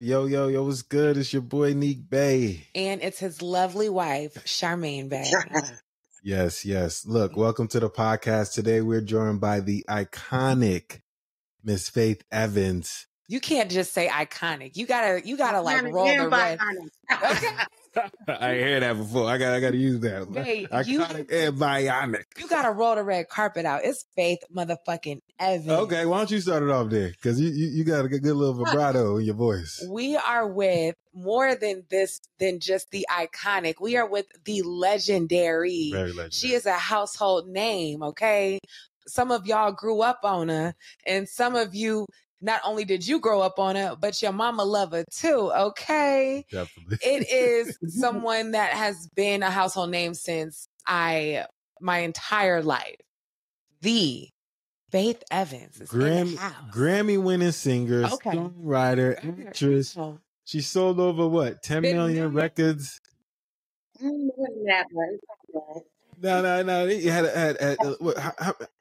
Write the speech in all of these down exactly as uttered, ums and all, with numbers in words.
Yo, yo, yo, what's good? It's your boy, Neek Bay. And it's his lovely wife, Charmaine Bay. Yes, yes. Look, welcome to the podcast. Today, we're joined by the iconic Miss Faith Evans. You can't just say iconic. You gotta, you gotta like roll the red. Okay. I ain't heard that before. I got, I got to use that. Bae, iconic you, and bionic. You got to roll the red carpet out. It's Faith motherfucking Evans. Okay, why don't you start it off there? Because you, you, you got a good little vibrato in your voice. We are with more than this, than just the iconic. We are with the legendary. Very legendary. She is a household name, okay? Some of y'all grew up on her, and some of you... Not only did you grow up on it, but your mama love her too, okay? Definitely. It is someone that has been a household name since I, my entire life. The Faith Evans is Grammy, in the house. Grammy-winning singer, okay. Songwriter, actress. Oh. She sold over, what, ten million records? That one. No, no, no. You had, had, had, uh,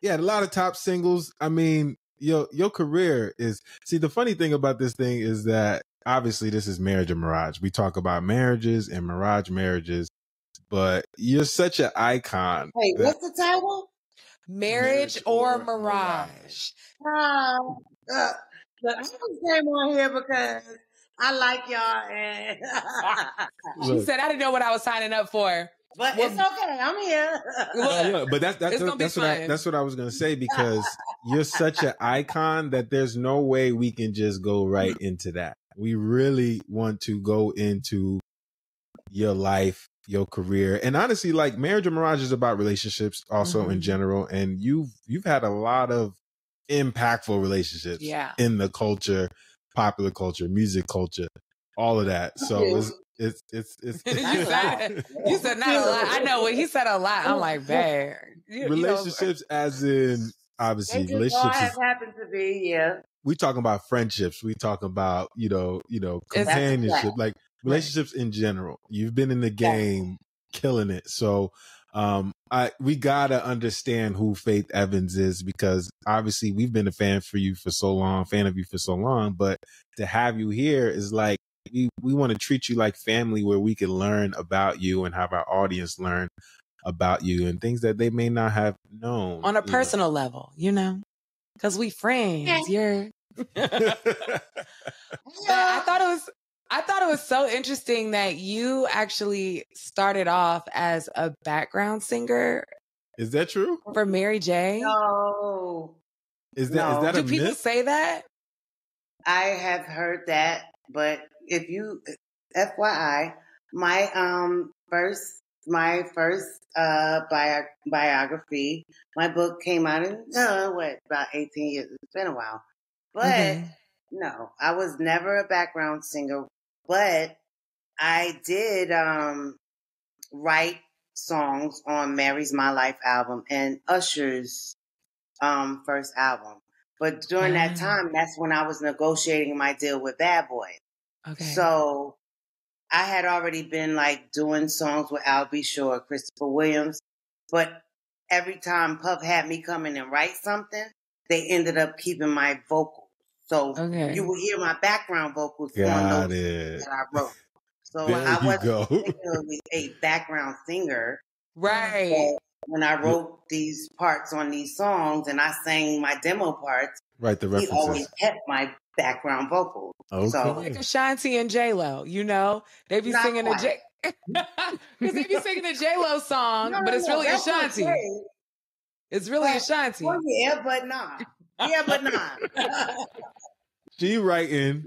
had a lot of top singles. I mean... Your your career is, see, the funny thing about this thing is that obviously this is Marriage or Mirage. We talk about marriages and Mirage marriages, but you're such an icon. Wait, that, what's the title? Marriage, Marriage or, or Mirage. Mirage. Um, uh, but I came on here because I like y'all. And she said, I didn't know what I was signing up for. But well, it's okay. I'm here. Well, look, but that's that's what, that's, what I, that's what I was gonna say, because you're such an icon that there's no way we can just go right into that. We really want to go into your life, your career, and honestly, like Marriage or Mirage is about relationships, also mm-hmm. in general. And you've you've had a lot of impactful relationships, yeah. in the culture, popular culture, music culture, all of that. So. Mm-hmm. it's, It's it's it's. you, said, you said not a lot. I know what he said a lot. I'm like, bad relationships, you know, as in obviously relationships is, happened to be. Yeah, we talking about friendships. We talking about you know you know companionship, like relationships in general. You've been in the game, killing it. So, um, I we gotta understand who Faith Evans is, because obviously we've been a fan for you for so long, fan of you for so long. But to have you here is like. We, we want to treat you like family, where we can learn about you and have our audience learn about you and things that they may not have known. On a personal know. level, you know, because we friends. You're... yeah. I thought it was I thought it was so interesting that you actually started off as a background singer. Is that true? For Mary J? No. Is that, no. Is that a Do people myth? Say that? I have heard that, but... If you, F Y I, my um first my first uh bio, biography, my book came out in uh, what about eighteen years. It's been a while, but mm-hmm. no, I was never a background singer, but I did um write songs on Mary's My Life album and Usher's um first album. But during mm-hmm. that time, that's when I was negotiating my deal with Bad Boy. Okay. So I had already been like doing songs with Al B Sure, Christopher Williams, but every time Puff had me come in and write something, they ended up keeping my vocals. So okay. you will hear my background vocals Got on those it. that I wrote. So I wasn't particularly a background singer. Right. So when I wrote these parts on these songs and I sang my demo parts, right, the references. He always kept my background vocals. Okay. So like Ashanti and J Lo, you know, they be Not singing quite. a J, because they be singing a J Lo song, no, no, but it's really no, Ashanti. It's really but, Ashanti. Well, yeah, but nah. Yeah, but nah. She writing.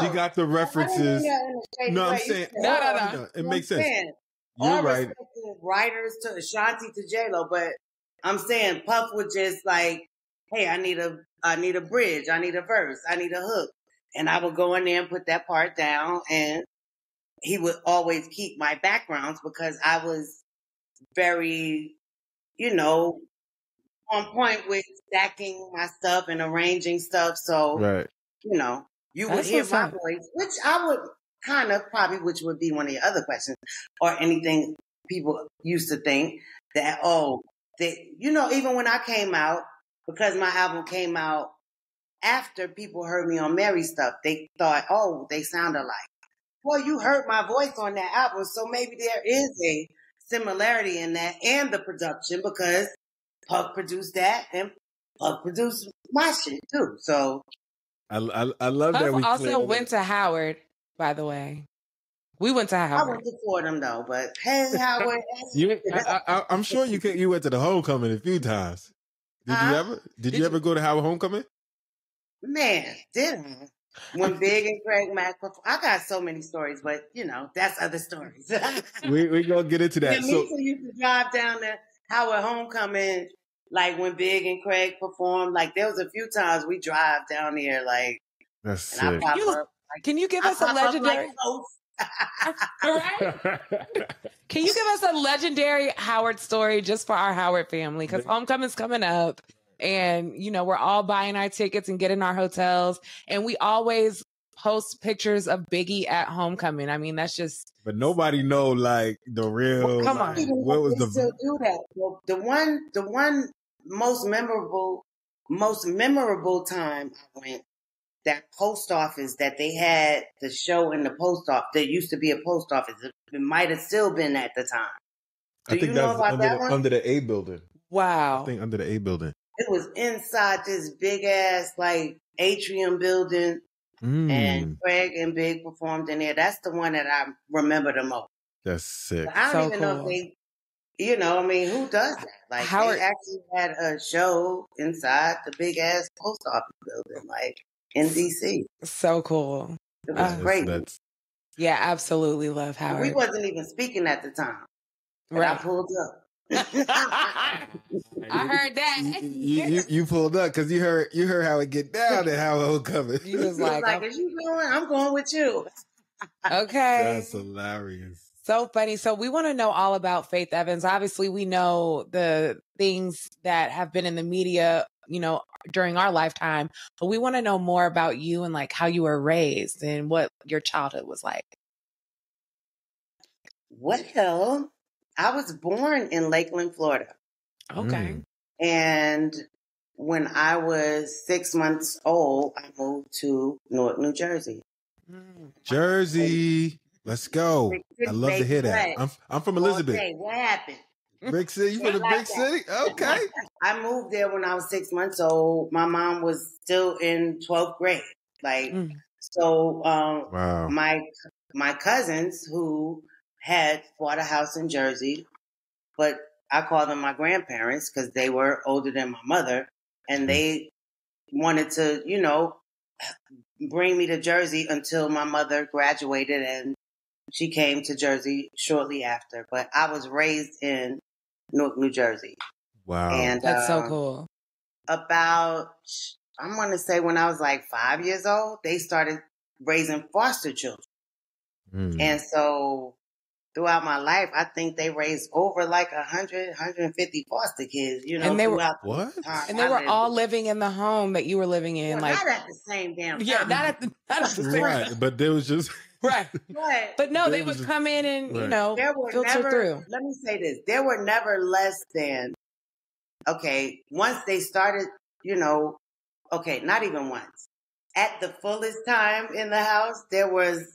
She got the references. No, I'm saying. No, no, no. no it makes sense. sense. You're All right. Writers to Ashanti to J Lo, but I'm saying Puff would just like, hey, I need a, I need a bridge, I need a verse, I need a hook. And I would go in there and put that part down, and he would always keep my backgrounds because I was very, you know, on point with stacking my stuff and arranging stuff. So, right. you know, you would That's hear my up. voice, which I would kind of probably, which would be one of your other questions or anything people used to think that, oh, they, you know, even when I came out, because my album came out after people heard me on Mary stuff, they thought, oh, they sound alike. Well, you heard my voice on that album, so maybe there is a similarity in that and the production, because Puff produced that and Puff produced my shit too. So I I, I love Puff that we also went it. to Howard, by the way. We went to Howard. I went to Fordham though, but hey, Howard. you, I, I, I'm sure you could, you went to the homecoming a few times. Did huh? you ever? Did, did you, you ever go to Howard homecoming? Man, did I? When Big and Craig Mack, I got so many stories, but you know that's other stories. we we gonna get into that. Yeah, so Misa used to drive down to Howard homecoming, like when Big and Craig performed. Like there was a few times we drive down there, like. That's and sick. I you, up, like, can you give us I a legendary? All right. Can you give us a legendary Howard story just for our Howard family? Because homecoming's coming up, and you know we're all buying our tickets and getting our hotels, and we always post pictures of Biggie at homecoming. I mean, that's just. But nobody know like the real. Well, come on, like, what was the? Still do that. Well, the one, the one most memorable, most memorable time I went. That post office that they had the show in the post office. There used to be a post office. It might have still been at the time. Do I think you know that was about under, that the, under the A building. Wow. I think under the A building. It was inside this big ass like atrium building. Mm. And Craig and Big performed in there. That's the one that I remember the most. That's sick. But I don't so even cool. know if they, you know, I mean, who does that? Like Howard they actually had a show inside the big ass post office building. Like, in D C. So cool. It was uh, great. That's... Yeah, absolutely love Howard. We wasn't even speaking at the time. Right. I pulled up. I heard that. You, you, you pulled up because you heard you heard how it get down and how it will cover. You was like, like are you going? I'm going with you. Okay. That's hilarious. So funny. So we want to know all about Faith Evans. Obviously, we know the things that have been in the media, you know, during our lifetime, but we want to know more about you and like how you were raised and what your childhood was like. Well, I was born in Lakeland, Florida. Okay. Mm. And when I was six months old, I moved to Newark, New Jersey. Mm. Jersey. Let's go. Brick, brick, I love to hear that. I'm, I'm from Elizabeth. Okay, what happened? Big city? You from the like big that. city? Okay. I moved there when I was six months old. My mom was still in twelfth grade. Like, mm. so um, wow. my my cousins who had bought a house in Jersey, but I call them my grandparents because they were older than my mother, and they wanted to, you know, bring me to Jersey until my mother graduated and she came to Jersey shortly after. But I was raised in Newark, New Jersey. Wow. And, That's um, so cool. About, I'm going to say when I was like five years old, they started raising foster children. Mm. And so throughout my life, I think they raised over like a hundred, a hundred fifty foster kids, you know. And they were, what? The and they I were lived. all living in the home that you were living in. Well, like, not at the same damn time. Yeah, not at the, not at the same right, time. But there was just... Right. But, but no, they would come in and, right. you know, there were filter never, through. Let me say this. There were never less than, okay, once they started, you know, okay, not even once. At the fullest time in the house, there was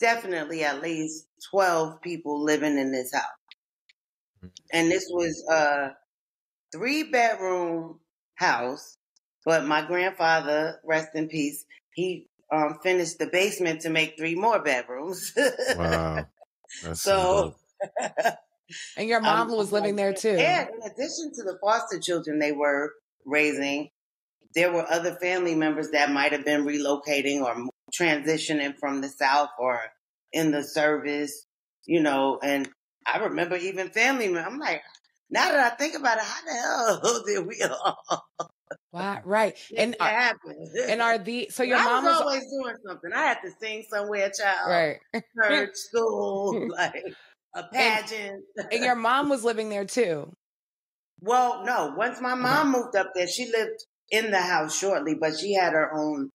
definitely at least twelve people living in this house. And this was a three-bedroom house, but my grandfather, rest in peace, he... Um, finished the basement to make three more bedrooms. Wow. That's so, so and your mom um, was living there too. Yeah, in addition to the foster children they were raising, there were other family members that might have been relocating or transitioning from the South or in the service, you know. And I remember even family members. I'm like, now that I think about it, how the hell did we all? Wow! Right, and are, and are the so your I mom was always doing something. I had to sing somewhere, child. Right, church, school, like a pageant. And, and your mom was living there too. Well, no. Once my mom moved up there, she lived in the house shortly, but she had her own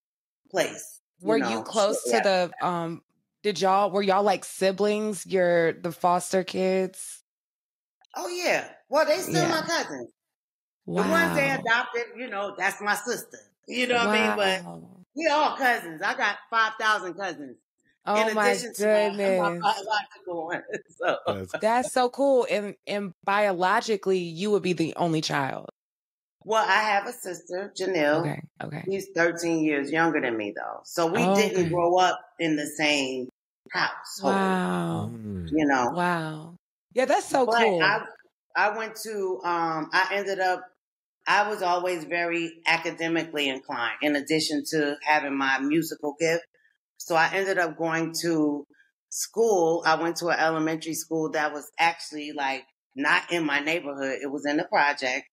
place. You were know, you close to the? That. Um, did y'all were y'all like siblings? Your the foster kids. Oh yeah. Well, they still yeah. my cousins. Wow. The ones they adopted, you know, that's my sister. You know wow. what I mean? But we all cousins. I got five thousand cousins. Oh, in my goodness. To my, my biological one. So. That's, that's so cool. And, and biologically, you would be the only child. Well, I have a sister, Janelle. Okay, okay. She's thirteen years younger than me, though. So we okay. didn't grow up in the same household. Wow. You know? Wow. Yeah, that's so but cool. I, I went to, um, I ended up, I was always very academically inclined, in addition to having my musical gift. So I ended up going to school. I went to an elementary school that was actually like not in my neighborhood. It was in the project,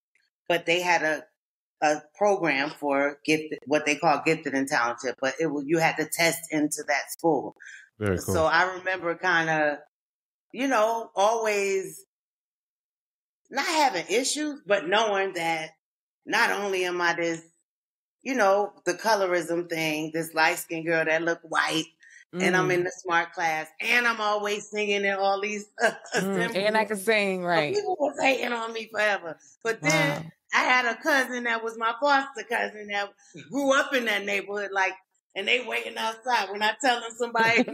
but they had a a program for gifted, what they call gifted and talented. But it was, you had to test into that school. Very cool. So I remember kind of, you know, always not having issues, but knowing that not only am I this, you know, the colorism thing, this light-skinned girl that look white, mm. and I'm in the smart class, and I'm always singing in all these uh, mm. And I can sing, right. So people was hating on me forever. But then wow. I had a cousin that was my foster cousin that grew up in that neighborhood, like, and they waiting outside when I tell them somebody.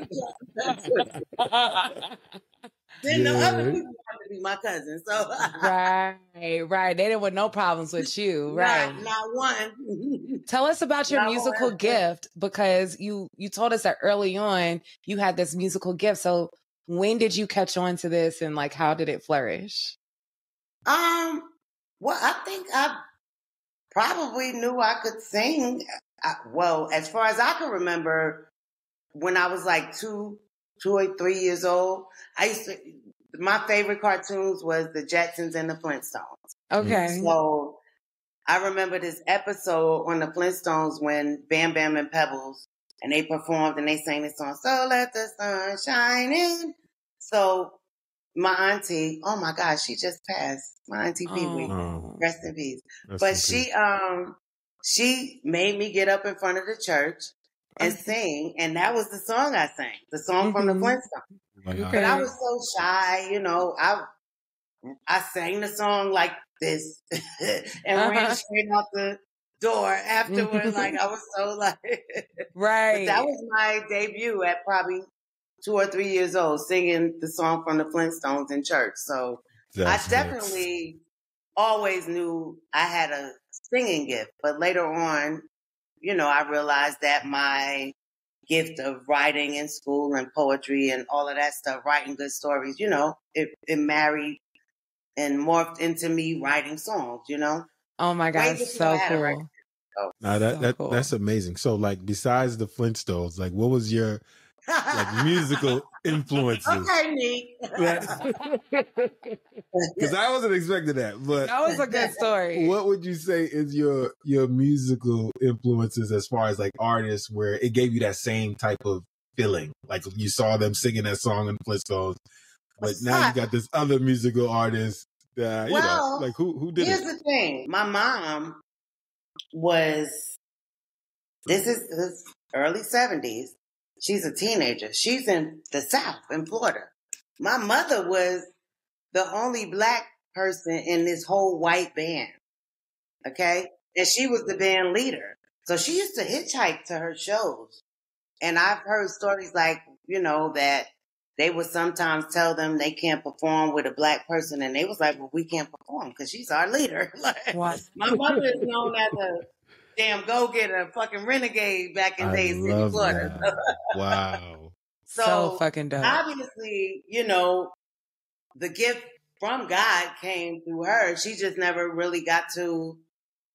Then yeah. the other people wanted to be my cousin. So right, right. They didn't want no problems with you, right? Not, not one. Tell us about your not musical one. gift, because you you told us that early on you had this musical gift. So when did you catch on to this, and like how did it flourish? Um. Well, I think I probably knew I could sing. I, well, as far as I can remember, when I was like two. two or three years old. I used to, my favorite cartoons was the Jetsons and the Flintstones. Okay. So I remember this episode on the Flintstones when Bam Bam and Pebbles, and they performed and they sang this song, So Let the Sun Shine In. So my auntie, oh my gosh, she just passed. My auntie Pee Wee, oh. rest in peace. Rest but in she, peace. um, she made me get up in front of the church and sing, and that was the song I sang, the song mm-hmm. from the Flintstones. Okay. But I was so shy, you know, I I sang the song like this and uh-huh. ran straight out the door afterward. Like, I was so like... Right. But that was my debut at probably two or three years old, singing the song from the Flintstones in church. So That's I definitely nice. always knew I had a singing gift, but later on, you know, I realized that my gift of writing in school and poetry and all of that stuff, writing good stories, you know, it, it married and morphed into me writing songs, you know? Oh my God, so cool. Oh, nah, that, so that, cool. That's amazing. So like, besides the Flintstones, like what was your like musical influences? Okay, Neek. Because I wasn't expecting that, but that was a good story. What would you say is your your musical influences as far as like artists where it gave you that same type of feeling? Like you saw them singing that song in Flintstones, but now you got this other musical artist that you well, know, like who who did here's it? Here's the thing: my mom was this is this early seventies. She's a teenager. She's in the South, in Florida. My mother was the only black person in this whole white band, okay? And she was the band leader. So she used to hitchhike to her shows. And I've heard stories like, you know, that they would sometimes tell them they can't perform with a black person. And they was like, well, we can't perform because she's our leader. Like, what? My mother is known as a... damn go-getter, fucking renegade back in days in Florida. Wow. So, so fucking dope. Obviously, you know, the gift from God came through her. She just never really got to,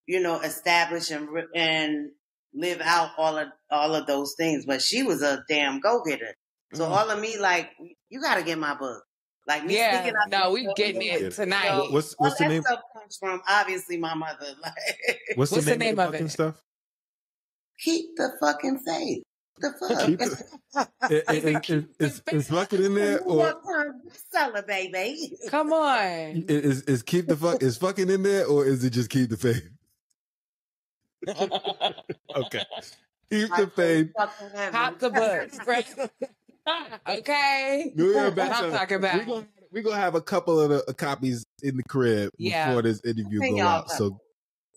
you know, establish and and live out all of all of those things. But she was a damn go-getter. So mm-hmm. all of me, like, you got to get my book. Like me yeah, speaking out no, we getting it tonight. So, what's what's the name? Stuff comes from obviously my mother. Like, what's, what's the, the name, name of, the of it? Stuff? Keep the fucking faith. The fuck? Keep the, it, it, it, it's it's fucking in there, or seller baby. Come on. Is is keep the fuck is fucking in there, or is it just keep the faith? Okay, keep I the faith. Pop the book. Okay. We're talking about. We're gonna, we're gonna have a couple of the, uh, copies in the crib yeah. before this interview goes out. So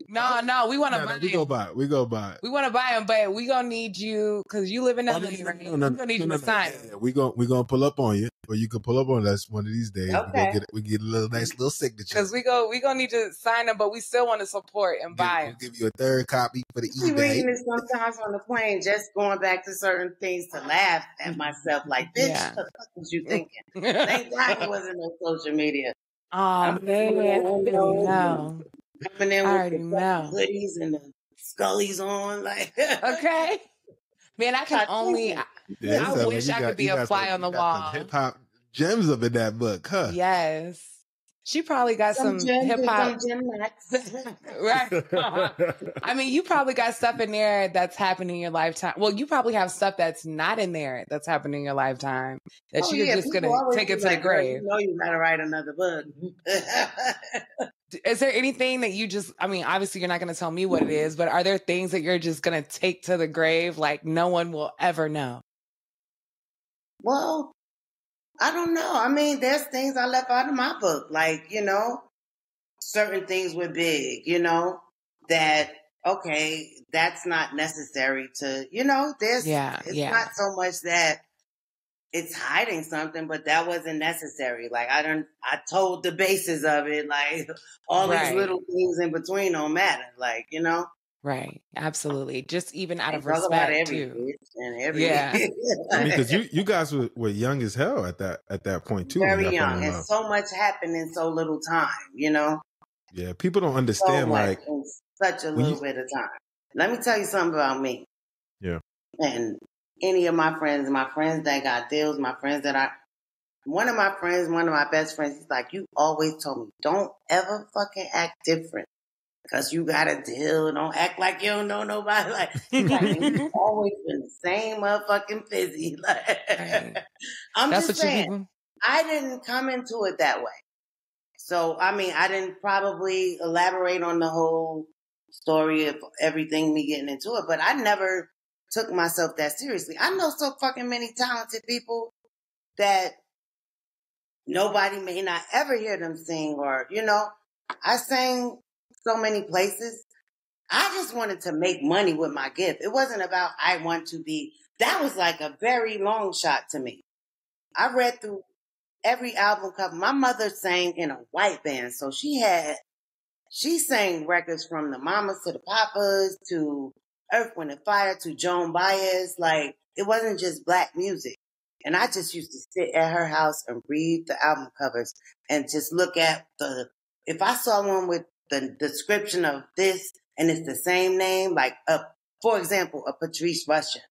No, no, we want to nah, buy. Nah, we go buy it. We go buy it. We want to buy them, but we gonna need you because you live in L A. Right? No, no, no, we gonna need no, no, you to no, sign. Yeah, we gonna we gonna pull up on you, or you can pull up on us one of these days. Okay. We get we get a little nice little signature because we go we gonna need to sign them, but we still want to support and buy them. We'll give you a third copy for the eBay. I'm reading this sometimes on the plane, just going back to certain things to laugh at myself. Like, bitch, yeah. What the fuck was you thinking? Thank God it wasn't on social media. Oh I'm man, oh, no. no. And then I with the hoodies and the Scullies on, like okay, man. I can only. I, yeah, I wish I got, could be a fly some, on the wall. Hip hop gems up in that book, huh? Yes, she probably got some, some hip hop. Right. I mean, you probably got stuff in there that's happened in your lifetime. Well, you probably have stuff that's not in there that's happened in your lifetime that oh, you're yeah, just gonna take it to like, the grave. You know, you gotta write another book. Is there anything that you just, I mean, obviously you're not going to tell me what it is, but are there things that you're just going to take to the grave? Like no one will ever know. Well, I don't know. I mean, there's things I left out of my book. Like, you know, certain things were big, you know, that, okay, that's not necessary to, you know, there's, yeah, it's yeah. not so much that it's hiding something, but that wasn't necessary. Like I don't, I told the basis of it. Like all right. these little things in between don't matter. Like you know, right? Absolutely. Just even out and of respect too. And everything. Yeah, I mean, because you you guys were, were young as hell at that at that point too. Very young, and so much happened in so little time. You know. Yeah, people don't understand so like in such a little you... bit of time. Let me tell you something about me. Yeah. And. Any of my friends, my friends that got deals, my friends that I, one of my friends, one of my best friends, he's like, you always told me, don't ever fucking act different because you got a deal. Don't act like you don't know nobody. Like, like you always been the same motherfucking busy. Like, I'm That's just saying, you... I didn't come into it that way. So, I mean, I didn't probably elaborate on the whole story of everything me getting into it, but I never... took myself that seriously. I know so fucking many talented people that nobody may not ever hear them sing or, you know, I sang so many places. I just wanted to make money with my gift. It wasn't about I want to be, that was like a very long shot to me. I read through every album cover. My mother sang in a white band, so she had, she sang records from the mamas to the papas to Earth, Wind, and Fire to Joan Baez. Like, it wasn't just black music. And I just used to sit at her house and read the album covers and just look at the, if I saw one with the description of this and it's the same name, like, a, for example, a Patrice Rushen,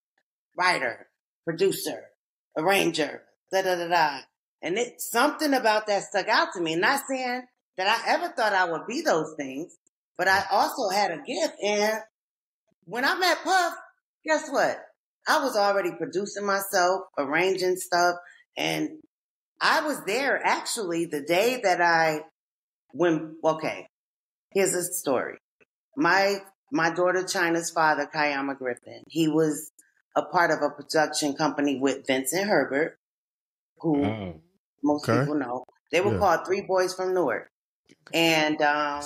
writer, producer, arranger, da-da-da-da. And it, something about that stuck out to me. Not saying that I ever thought I would be those things, but I also had a gift and when I met Puff, guess what? I was already producing myself, arranging stuff, and I was there actually the day that I, when, okay, here's a story. My my daughter Chyna's father, Kiyama Griffin, he was a part of a production company with Vincent Herbert, who oh, most okay. people know. They were yeah. called Three Boys from Newark. And um,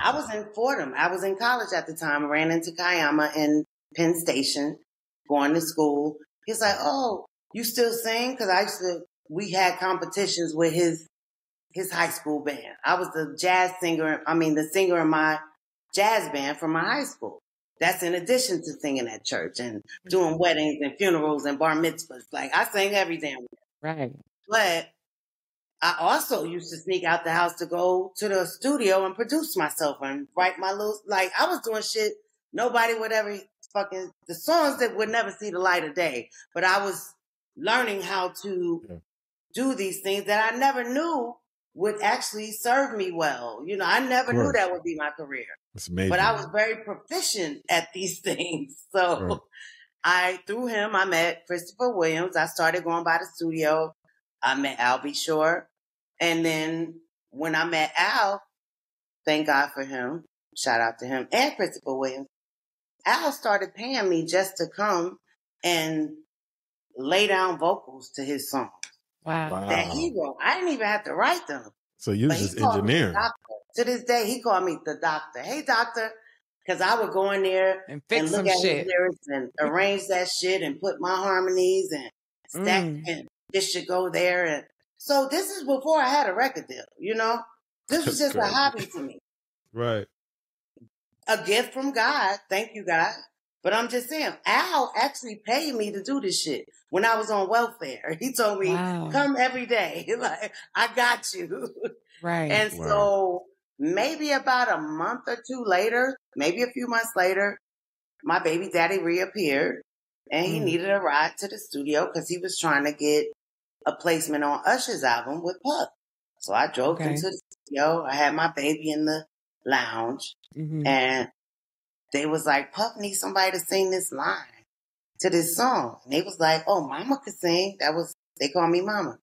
I was in Fordham. I was in college at the time. I ran into Kiyama in Penn Station, going to school. He's like, "Oh, you still sing?" Because I used to. We had competitions with his his high school band. I was the jazz singer. I mean, the singer in my jazz band from my high school. That's in addition to singing at church and doing weddings and funerals and bar mitzvahs. Like I sang every damn week. Right, but. I also used to sneak out the house to go to the studio and produce myself and write my little, like, I was doing shit. Nobody would ever fucking, the songs that would never see the light of day. But I was learning how to yeah. do these things that I never knew would actually serve me well. You know, I never knew that would be my career. That's amazing. But I was very proficient at these things. So right. I, through him, I met Christopher Williams. I started going by the studio. I met Al B Sure. And then when I met Al, thank God for him, shout out to him and Christopher Williams, Al started paying me just to come and lay down vocals to his songs. Wow. wow. That he wrote. I didn't even have to write them. So you was just engineering. To this day, he called me the doctor. Hey, doctor, Because I would go in there and, fix and look some at shit. His lyrics and arrange that shit and put my harmonies and stack mm. and this should go there. And so this is before I had a record deal, you know? This was just a hobby to me. Right. A gift from God. Thank you, God. But I'm just saying, Al actually paid me to do this shit when I was on welfare. He told me, wow. come every day. Like, I got you. Right. And wow. so maybe about a month or two later, maybe a few months later, my baby daddy reappeared and he mm. needed a ride to the studio because he was trying to get a placement on Usher's album with Puff. So I drove okay. him to the studio. I had my baby in the lounge mm-hmm. and they was like, Puff needs somebody to sing this line to this song. And they was like, oh, Mama could sing. That was, they called me Mama.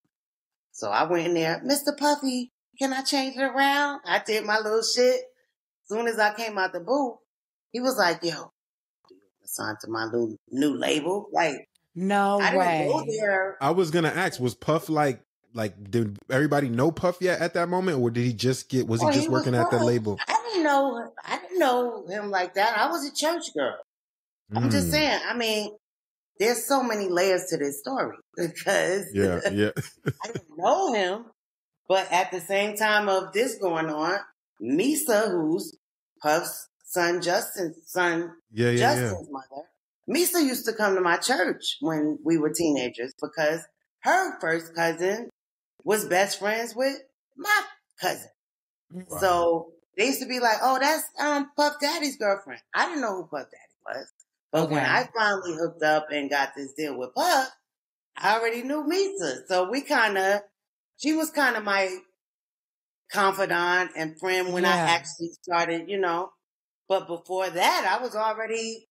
So I went in there, Mister Puffy, can I change it around? I did my little shit. Soon as I came out the booth, he was like, yo, signed to my new, new label. Like, no I way. Didn't go there. I was going to ask, was Puff like, like, did everybody know Puff yet at that moment? Or did he just get, was oh, he just he working at the label? I didn't know, I didn't know him like that. I was a church girl. Mm. I'm just saying, I mean, there's so many layers to this story because yeah, yeah. I didn't know him. But at the same time of this going on, Misa, who's Puff's son, Justin's son, yeah, yeah, Justin's yeah. mother, Misa used to come to my church when we were teenagers because her first cousin was best friends with my cousin. Wow. So they used to be like, oh, that's um, Puff Daddy's girlfriend. I didn't know who Puff Daddy was. But okay. when I finally hooked up and got this deal with Puff, I already knew Misa. So we kind of, she was kind of my confidant and friend when yeah. I actually started, you know. But before that, I was already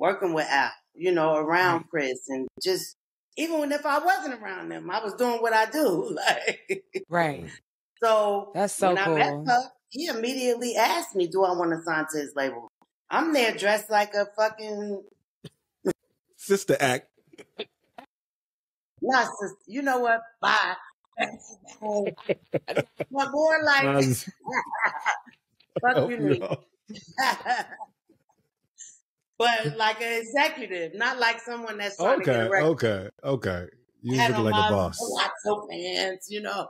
working with Al, you know, around right. Chris. And just, even if I wasn't around them, I was doing what I do. Like, right. So that's so when cool. I met Puff, he immediately asked me, do I want to sign to his label? I'm there dressed like a fucking... Sister Act. Nah, sister, you know what? Bye. But more like nice. Fuck you me. But like an executive, not like someone that's trying okay, to get a record. Okay, okay. You look like a boss. Lots fans, you know.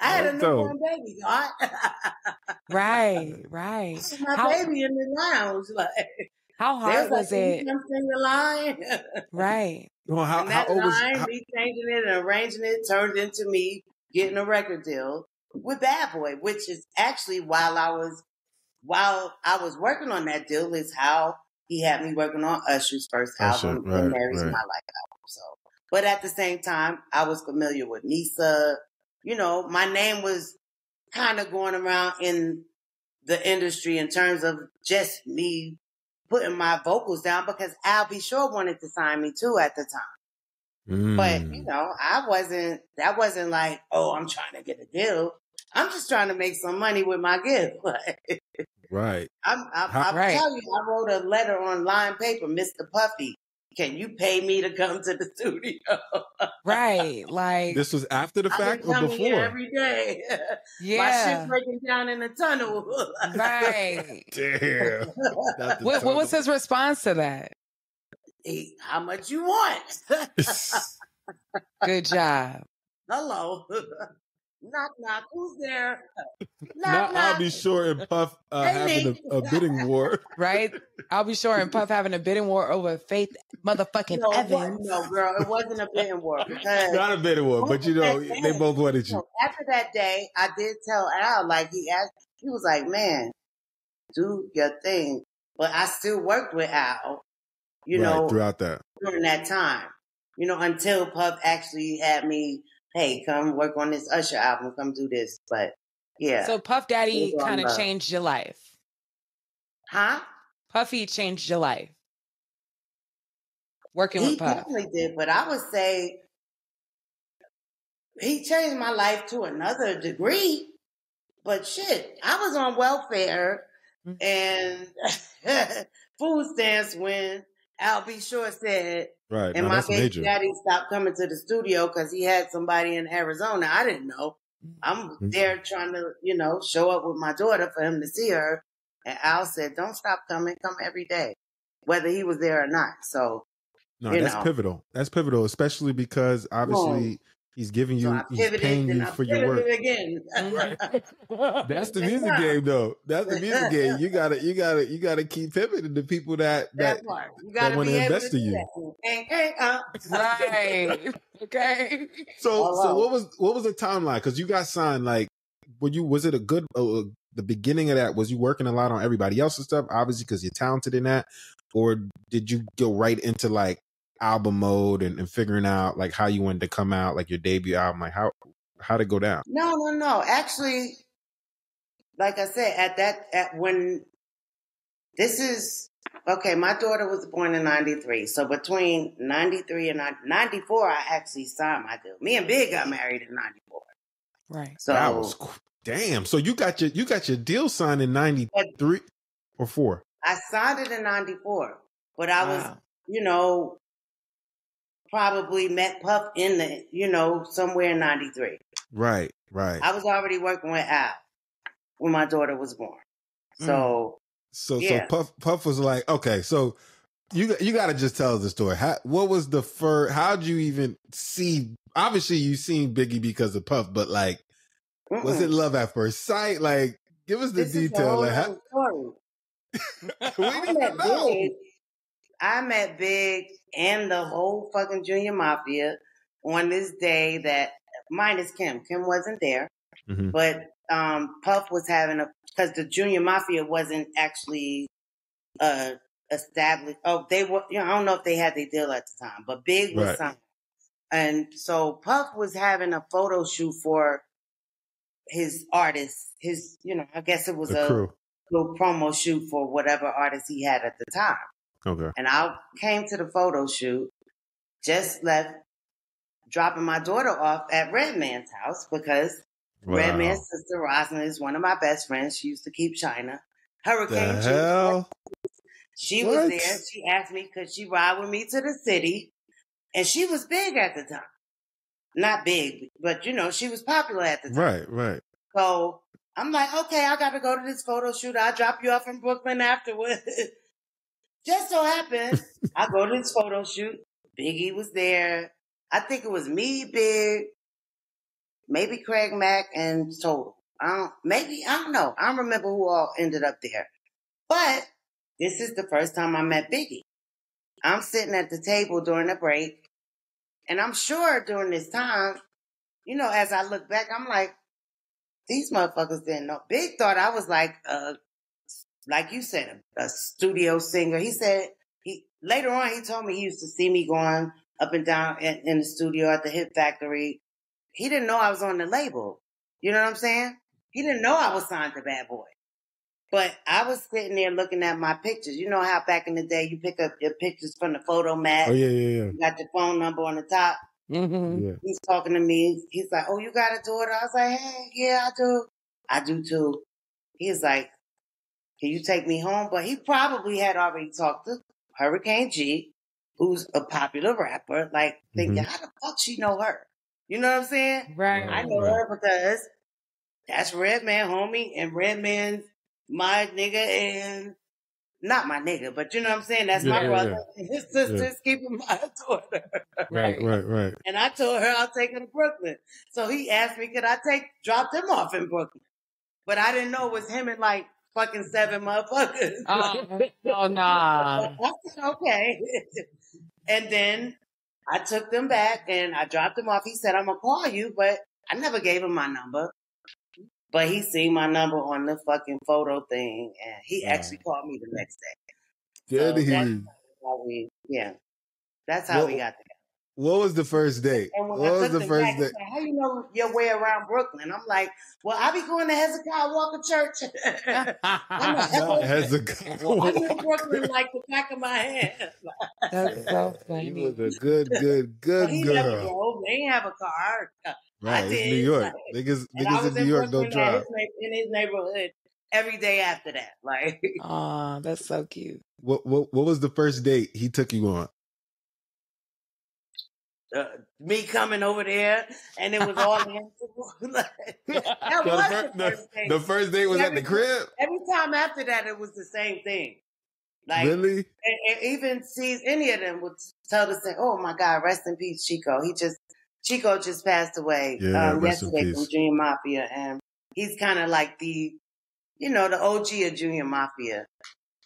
I had a newborn baby, God. Right, right. This is my how, baby in the lounge. Like, how hard was, was like, it? Come sing the line. Right. Well, how, and that how old line, was, how... me changing it and arranging it, turned into me getting a record deal with Bad Boy, which is actually while I was while I was working on that deal is how he had me working on Usher's first Usher, album, right, and Mary's right. My Life album. So, but at the same time, I was familiar with Misa. You know, my name was kind of going around in the industry in terms of just me putting my vocals down because Al B Sure wanted to sign me too at the time. Mm. But, you know, I wasn't, that wasn't like, oh, I'm trying to get a deal. I'm just trying to make some money with my gift. Right. I'm, I'm, I'll right. tell you, I wrote a letter on lined paper, Mister Puffy, can you pay me to come to the studio? Right. Like, this was after the fact or before? Here every day. Yeah. My shit breaking down in the tunnel. Right. Damn. What, tunnel. What was his response to that? Hey, how much you want? Good job. Hello. Knock, knock. Who's there? Knock, knock. I'll be sure and Puff uh, having a, a bidding war. Right? I'll be sure and Puff having a bidding war over Faith motherfucking no, Evans. No, girl, it wasn't a bidding war. Not a bidding war, but you know, day, they both wanted you. After that day, I did tell Al, like he asked, he was like, man, do your thing. But I still worked with Al, you right, know, throughout that. During that time, you know, until Puff actually had me. Hey, come work on this Usher album. Come do this. But yeah. So Puff Daddy kind of changed your life. Huh? Puffy changed your life. Working with Puff. He definitely did. But I would say he changed my life to another degree. But shit, I was on welfare mm-hmm. and food stamps when Al B Sure said, right. And now my baby major. Daddy stopped coming to the studio because he had somebody in Arizona. I didn't know. I'm mm-hmm. there trying to, you know, show up with my daughter for him to see her. And Al said, don't stop coming. Come every day, whether he was there or not. So, no, that's know. pivotal. That's pivotal, especially because obviously well, he's giving you, so he's paying you for your work. Again. That's the music yeah. game, though. That's the music game. You gotta, you gotta, you gotta keep pivoting to people that that, that, that want to invest in you. Hey, hey, uh, right. Okay. So, Hello. so what was what was the timeline? Because you got signed. Like, were you? Was it a good? Uh, the beginning of that, was you working a lot on everybody else's stuff, obviously, because you're talented in that, or did you go right into like album mode and, and figuring out like how you wanted to come out, like your debut album, like how how to go down? No, no, no. Actually, like I said, at that, at when this is okay, my daughter was born in ninety-three, so between ninety-three and ninety-four, I actually signed my deal. Me and Big got married in ninety-four. Right. So that was cool. Damn! So you got your you got your deal signed in ninety-three or four. I signed it in ninety-four, but I wow. was, you know, probably met Puff in the, you know, somewhere in ninety-three. Right, right. I was already working with Al when my daughter was born. So, mm. so, yeah. so Puff Puff was like, okay, so you you got to just tell us the story. How, what was the first? How'd you even see? Obviously, you seen Biggie because of Puff, but like. Mm-mm. Was it love at first sight? Like, give us the this detail. Is the whole like, story. I, met know. Big, I met Big and the whole fucking Junior Mafia on this day that, minus Kim. Kim wasn't there, mm-hmm. but um, Puff was having a, because the Junior Mafia wasn't actually uh, established. Oh, they were, you know, I don't know if they had their deal at the time, but Big was right. signed. And so Puff was having a photo shoot for his artists, his, you know, I guess it was a, a little promo shoot for whatever artist he had at the time. Okay. And I came to the photo shoot, just left, dropping my daughter off at Redman's house because wow. Redman's sister, Rosalind, is one of my best friends. She used to keep Chyna. Hurricane G. Hell? She what? was there. She asked me, could she ride with me to the city? And she was big at the time. Not big, but, you know, she was popular at the time. Right, right. So I'm like, okay, I got to go to this photo shoot. I'll drop you off in Brooklyn afterwards. Just so happens, I go to this photo shoot. Biggie was there. I think it was me, Big, maybe Craig Mack, and Total. I don't, maybe, I don't know. I don't remember who all ended up there. But this is the first time I met Biggie. I'm sitting at the table during a break. And I'm sure during this time, you know, as I look back, I'm like, these motherfuckers didn't know. Big thought I was like, uh, like you said, a, a studio singer. He said, he later on, he told me he used to see me going up and down in, in the studio at the Hit Factory. He didn't know I was on the label. You know what I'm saying? He didn't know I was signed to Bad Boy. But I was sitting there looking at my pictures. You know how back in the day you pick up your pictures from the photo mat. Oh, yeah, yeah, yeah. You got your phone number on the top. Mm-hmm. Yeah. He's talking to me. He's like, oh, you got a daughter? I was like, hey, yeah, I do. I do, too. He's like, can you take me home? But he probably had already talked to Hurricane G, who's a popular rapper, like thinking, mm-hmm. how the fuck she know her? You know what I'm saying? Right. I know right. her because that's Redman, homie, and Redman's my nigga, and not my nigga, but you know what I'm saying? That's yeah, my brother yeah. and his sister's yeah. keeping my daughter. Right, right, right. And I told her I'll take her to Brooklyn. So he asked me, could I take, drop them off in Brooklyn? But I didn't know it was him and like fucking seven motherfuckers. Oh, like, oh nah. I said, okay. And then I took them back and I dropped them off. He said, I'm going to call you, but I never gave him my number. But he seen my number on the fucking photo thing, and he wow. actually called me the next day. Did so he? That's how we, yeah, that's how what, we got there. What was the first date? And when what I was the first back, date? Said, how you know your way around Brooklyn? I'm like, well, I be going to Hezekiah Walker Church. I'm a Hezekiah Walker. I knew Brooklyn like the back of my hand. That's so funny. You was a good, good, good he girl. Never drove. They didn't have a car. Right, it's New York. Like, niggas, niggas in New York don't drive. In his neighborhood every day after that. Like, oh, that's so cute. What, what, what was the first date he took you on? uh, me coming over there, and it was all like, that was the, the first day. The first day was every, at the crib? Every time after that, it was the same thing. Like, really? And, and even sees any of them would tell us, oh my God, rest in peace, Chico. He just, Chico just passed away yeah, um, yesterday from Junior Mafia. And he's kind of like the, you know, the O G of Junior Mafia.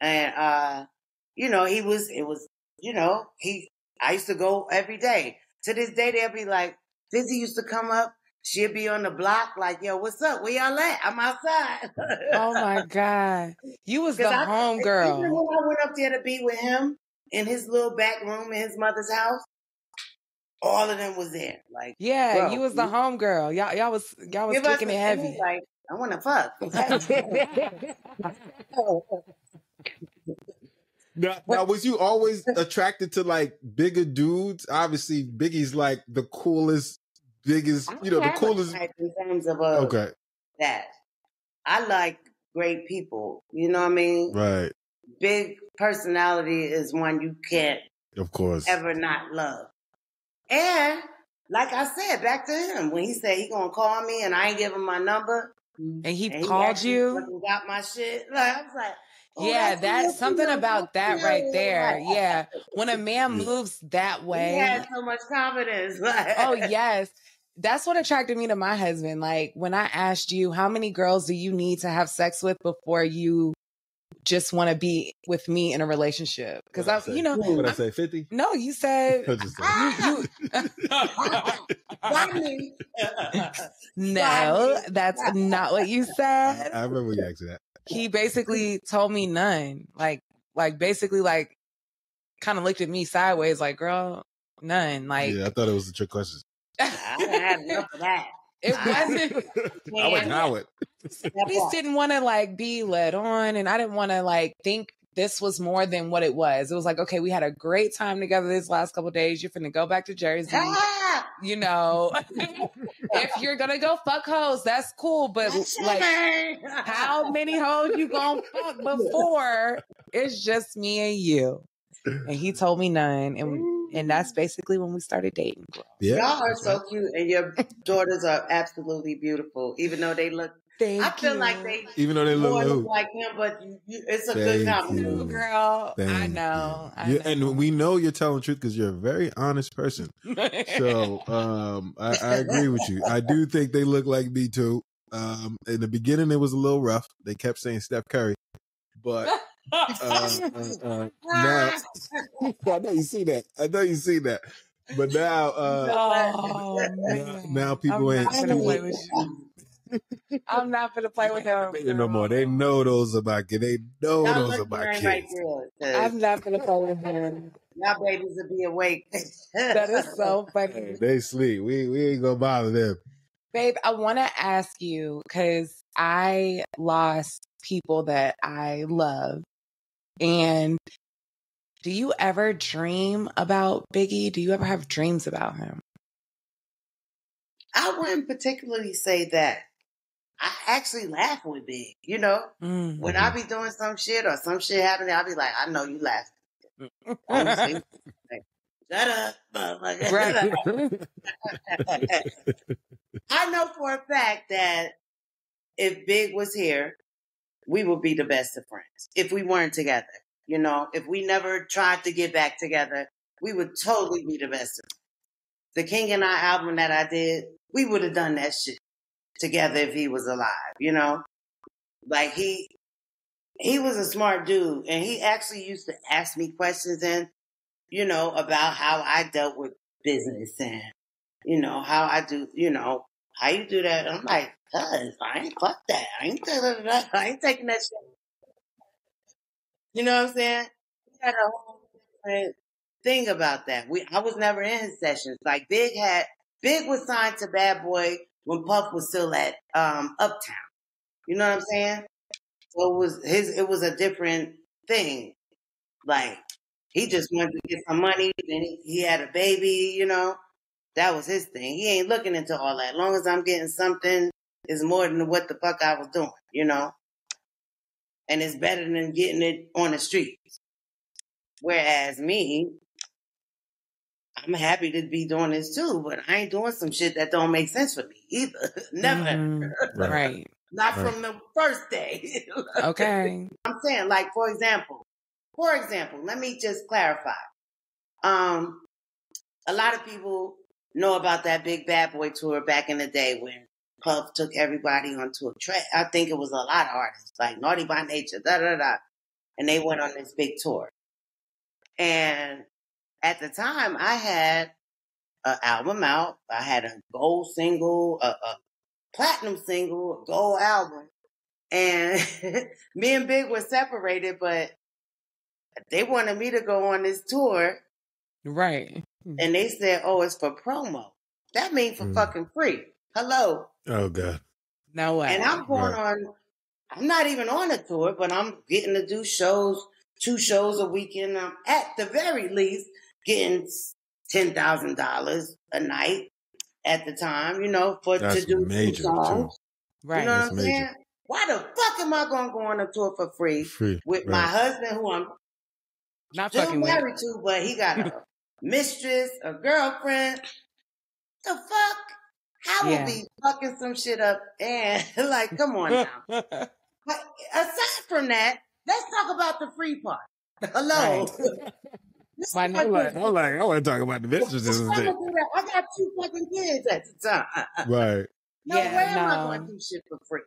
And, uh, you know, he was, it was, you know, he, I used to go every day. To this day, they'll be like, Dizzy used to come up. She'll be on the block like, yo, what's up? Where y'all at? I'm outside. Oh, my God. You was the I, home girl. Even when I went up there to be with him in his little back room in his mother's house, all of them was there. Like, yeah, bro, you was the home girl. Y'all y'all was, y'all was kicking it heavy. Like, I want to fuck. Now, now, was you always attracted to, like, bigger dudes? Obviously, Biggie's, like, the coolest, biggest, you know, the coolest. Type in terms of uh, okay. that. I like great people. You know what I mean? Right. Big personality is one you can't of course. ever not love. And, like I said, back to him, when he said he gonna call me and I ain't give him my number. And he and called he you? Got my shit. Like, I was like, oh, yeah, that's, that's something about that right there. Yeah. When a man moves that way. He has so much confidence. Oh, yes. That's what attracted me to my husband. Like, when I asked you, how many girls do you need to have sex with before you just want to be with me in a relationship? Because I, I you know. What did I say, fifty? No, you said. you, you, no, that's not what you said. I, I remember you asked that. He basically told me none. Like, like basically, like, kind of looked at me sideways, like, girl, none. Like, yeah, I thought it was a trick question. I didn't have enough of that. It wasn't. I wasn't Howard. I just didn't want to, like, be led on, and I didn't want to, like, think this was more than what it was. It was like, okay, we had a great time together this last couple of days. You're finna go back to Jersey. You know, if you're gonna go fuck hoes, that's cool. But like, how many hoes you gonna fuck before it's just me and you? And he told me none, and and that's basically when we started dating. Yeah. Y'all are so cute, and your daughters are absolutely beautiful, even though they look. Thank I feel you. Like they, even though they look look like him, but you, you, it's a Thank good compliment, girl. Thank I know, I know. And we know you're telling the truth because you're a very honest person. So um, I, I agree with you. I do think they look like me too. Um, in the beginning, it was a little rough. They kept saying Steph Curry, but uh, uh, uh, now I know you see that. I know you see that. But now, uh, no, now, now people I'm ain't. I'm not gonna play with him no more. They know those about kids. They know Y'all those about kids. Right there, I'm not gonna play with him. Y'all babies will be awake. That is so funny. They sleep. We we ain't gonna bother them. Babe, I want to ask you because I lost people that I love, and do you ever dream about Biggie? Do you ever have dreams about him? I wouldn't particularly say that. I actually laugh with Big, you know? Mm-hmm. When I be doing some shit or some shit happening, I'll be like, I know you laughing. Honestly, like, shut up, motherfucker. Right. I know for a fact that if Big was here, we would be the best of friends if we weren't together. You know, if we never tried to get back together, we would totally be the best of friends. The King and I album that I did, we would have done that shit together if he was alive, you know? Like, he he was a smart dude, and he actually used to ask me questions and, you know, about how I dealt with business and, you know, how I do, you know, how you do that. And I'm like, cuz, I ain't fuck that. I ain't, that. I ain't taking that shit. You know what I'm saying? He had a whole different thing about that. We I was never in his sessions. Like, Big had, Big was signed to Bad Boy when Puff was still at um, Uptown. You know what I'm saying? So it was his. It was a different thing. Like, he just wanted to get some money. Then he, he had a baby, you know? That was his thing. He ain't looking into all that. As long as I'm getting something, it's more than what the fuck I was doing, you know? And it's better than getting it on the streets. Whereas me, I'm happy to be doing this too, but I ain't doing some shit that don't make sense for me either. Never. Mm-hmm. Right. right. Not right. from the first day. Okay. I'm saying, like, for example, for example, let me just clarify. Um, a lot of people know about that big Bad Boy tour back in the day when Puff took everybody onto a track. I think it was a lot of artists, like Naughty by Nature, da da da. And they went on this big tour. And at the time, I had an album out. I had a gold single, a, a platinum single, a gold album. And me and Big were separated, but they wanted me to go on this tour. Right. And they said, oh, it's for promo. That means for mm. fucking free. Hello. Oh, God. No way. And I'm going right. on, I'm not even on a tour, but I'm getting to do shows, two shows a weekend. I'm at the very least getting ten thousand dollars a night at the time, you know, for That's to do major songs. Too. Right. You know That's what I'm major. saying? Why the fuck am I going to go on a tour for free, free. with right. my husband, who I'm not still married with. to, but he got a mistress, a girlfriend. The fuck? I yeah. will be fucking some shit up and like, come on now. But aside from that, let's talk about the free part. Hello. Right. I want to talk about the mistress. I got two fucking kids at the time. Right. No yeah, way no. am I going to do shit for free.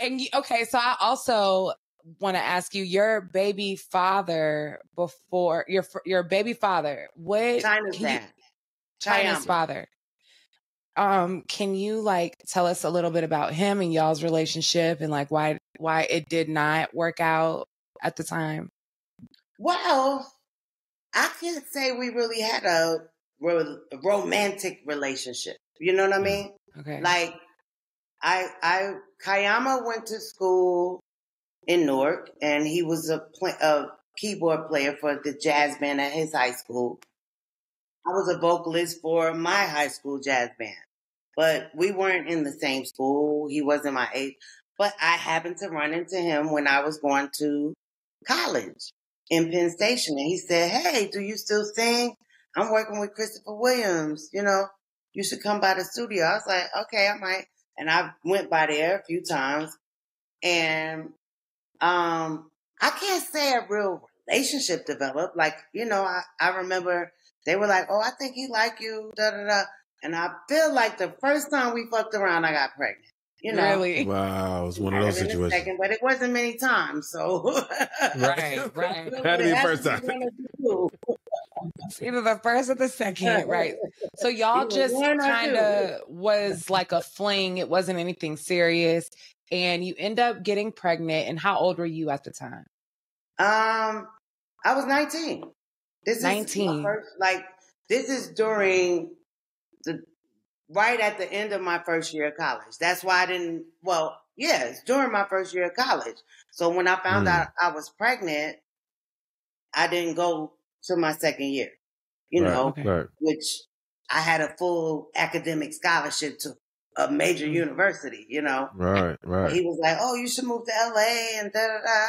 And you, okay, so I also want to ask you, your baby father before, your your baby father, what? Chyna's dad. Chyna's father. Um, can you like tell us a little bit about him and y'all's relationship and like why why it did not work out at the time? Well, I can't say we really had a ro- romantic relationship. You know what I mean? Okay. Like I, I, Kiyama went to school in Newark, and he was a, play, a keyboard player for the jazz band at his high school. I was a vocalist for my high school jazz band. But we weren't in the same school. He wasn't my age. But I happened to run into him when I was going to college in Penn Station. And he said, hey, do you still sing? I'm working with Christopher Williams. You know, you should come by the studio. I was like, okay, I might. And I went by there a few times. And um, I can't say a real relationship developed. Like, you know, I, I remember they were like, oh, I think he like you, da-da-da. And I feel like the first time we fucked around, I got pregnant. You know? Really? Wow, it was one of those situations. Second, but it wasn't many times, so. Right, right. Had to be the first time. It's either the first or the second, right. So y'all just kind of was like a fling. It wasn't anything serious. And you end up getting pregnant. And how old were you at the time? Um, I was nineteen. This nineteen. Is first, like, this is during the, right at the end of my first year of college. That's why I didn't, well, yeah, it's during my first year of college. So when I found mm. out I was pregnant, I didn't go to my second year, you right, know, okay. which I had a full academic scholarship to a major mm. university, you know. Right, right. He was like, oh, you should move to L A and da-da-da.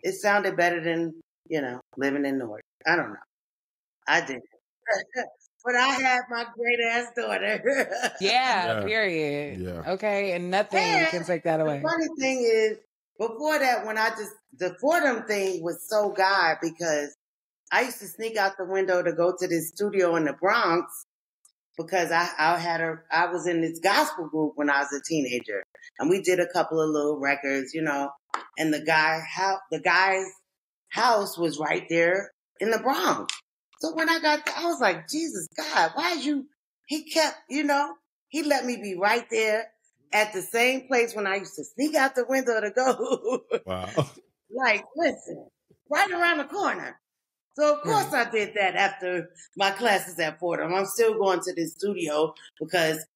It sounded better than, you know, living in Newark. I don't know. I didn't. But I had my great ass daughter. yeah, yeah, period. Yeah. Okay, and nothing and can take that away. The funny thing is, before that, when I just, the Fordham thing was so God because I used to sneak out the window to go to this studio in the Bronx because I, I had a, I was in this gospel group when I was a teenager, and we did a couple of little records, you know. And the guy, how the guy's house was right there in the Bronx. So when I got there, I was like, Jesus, God, why did you, he kept, you know, he let me be right there at the same place when I used to sneak out the window to go. Wow. Like, listen, right around the corner. So of course I did that after my classes at Fordham. I'm still going to this studio because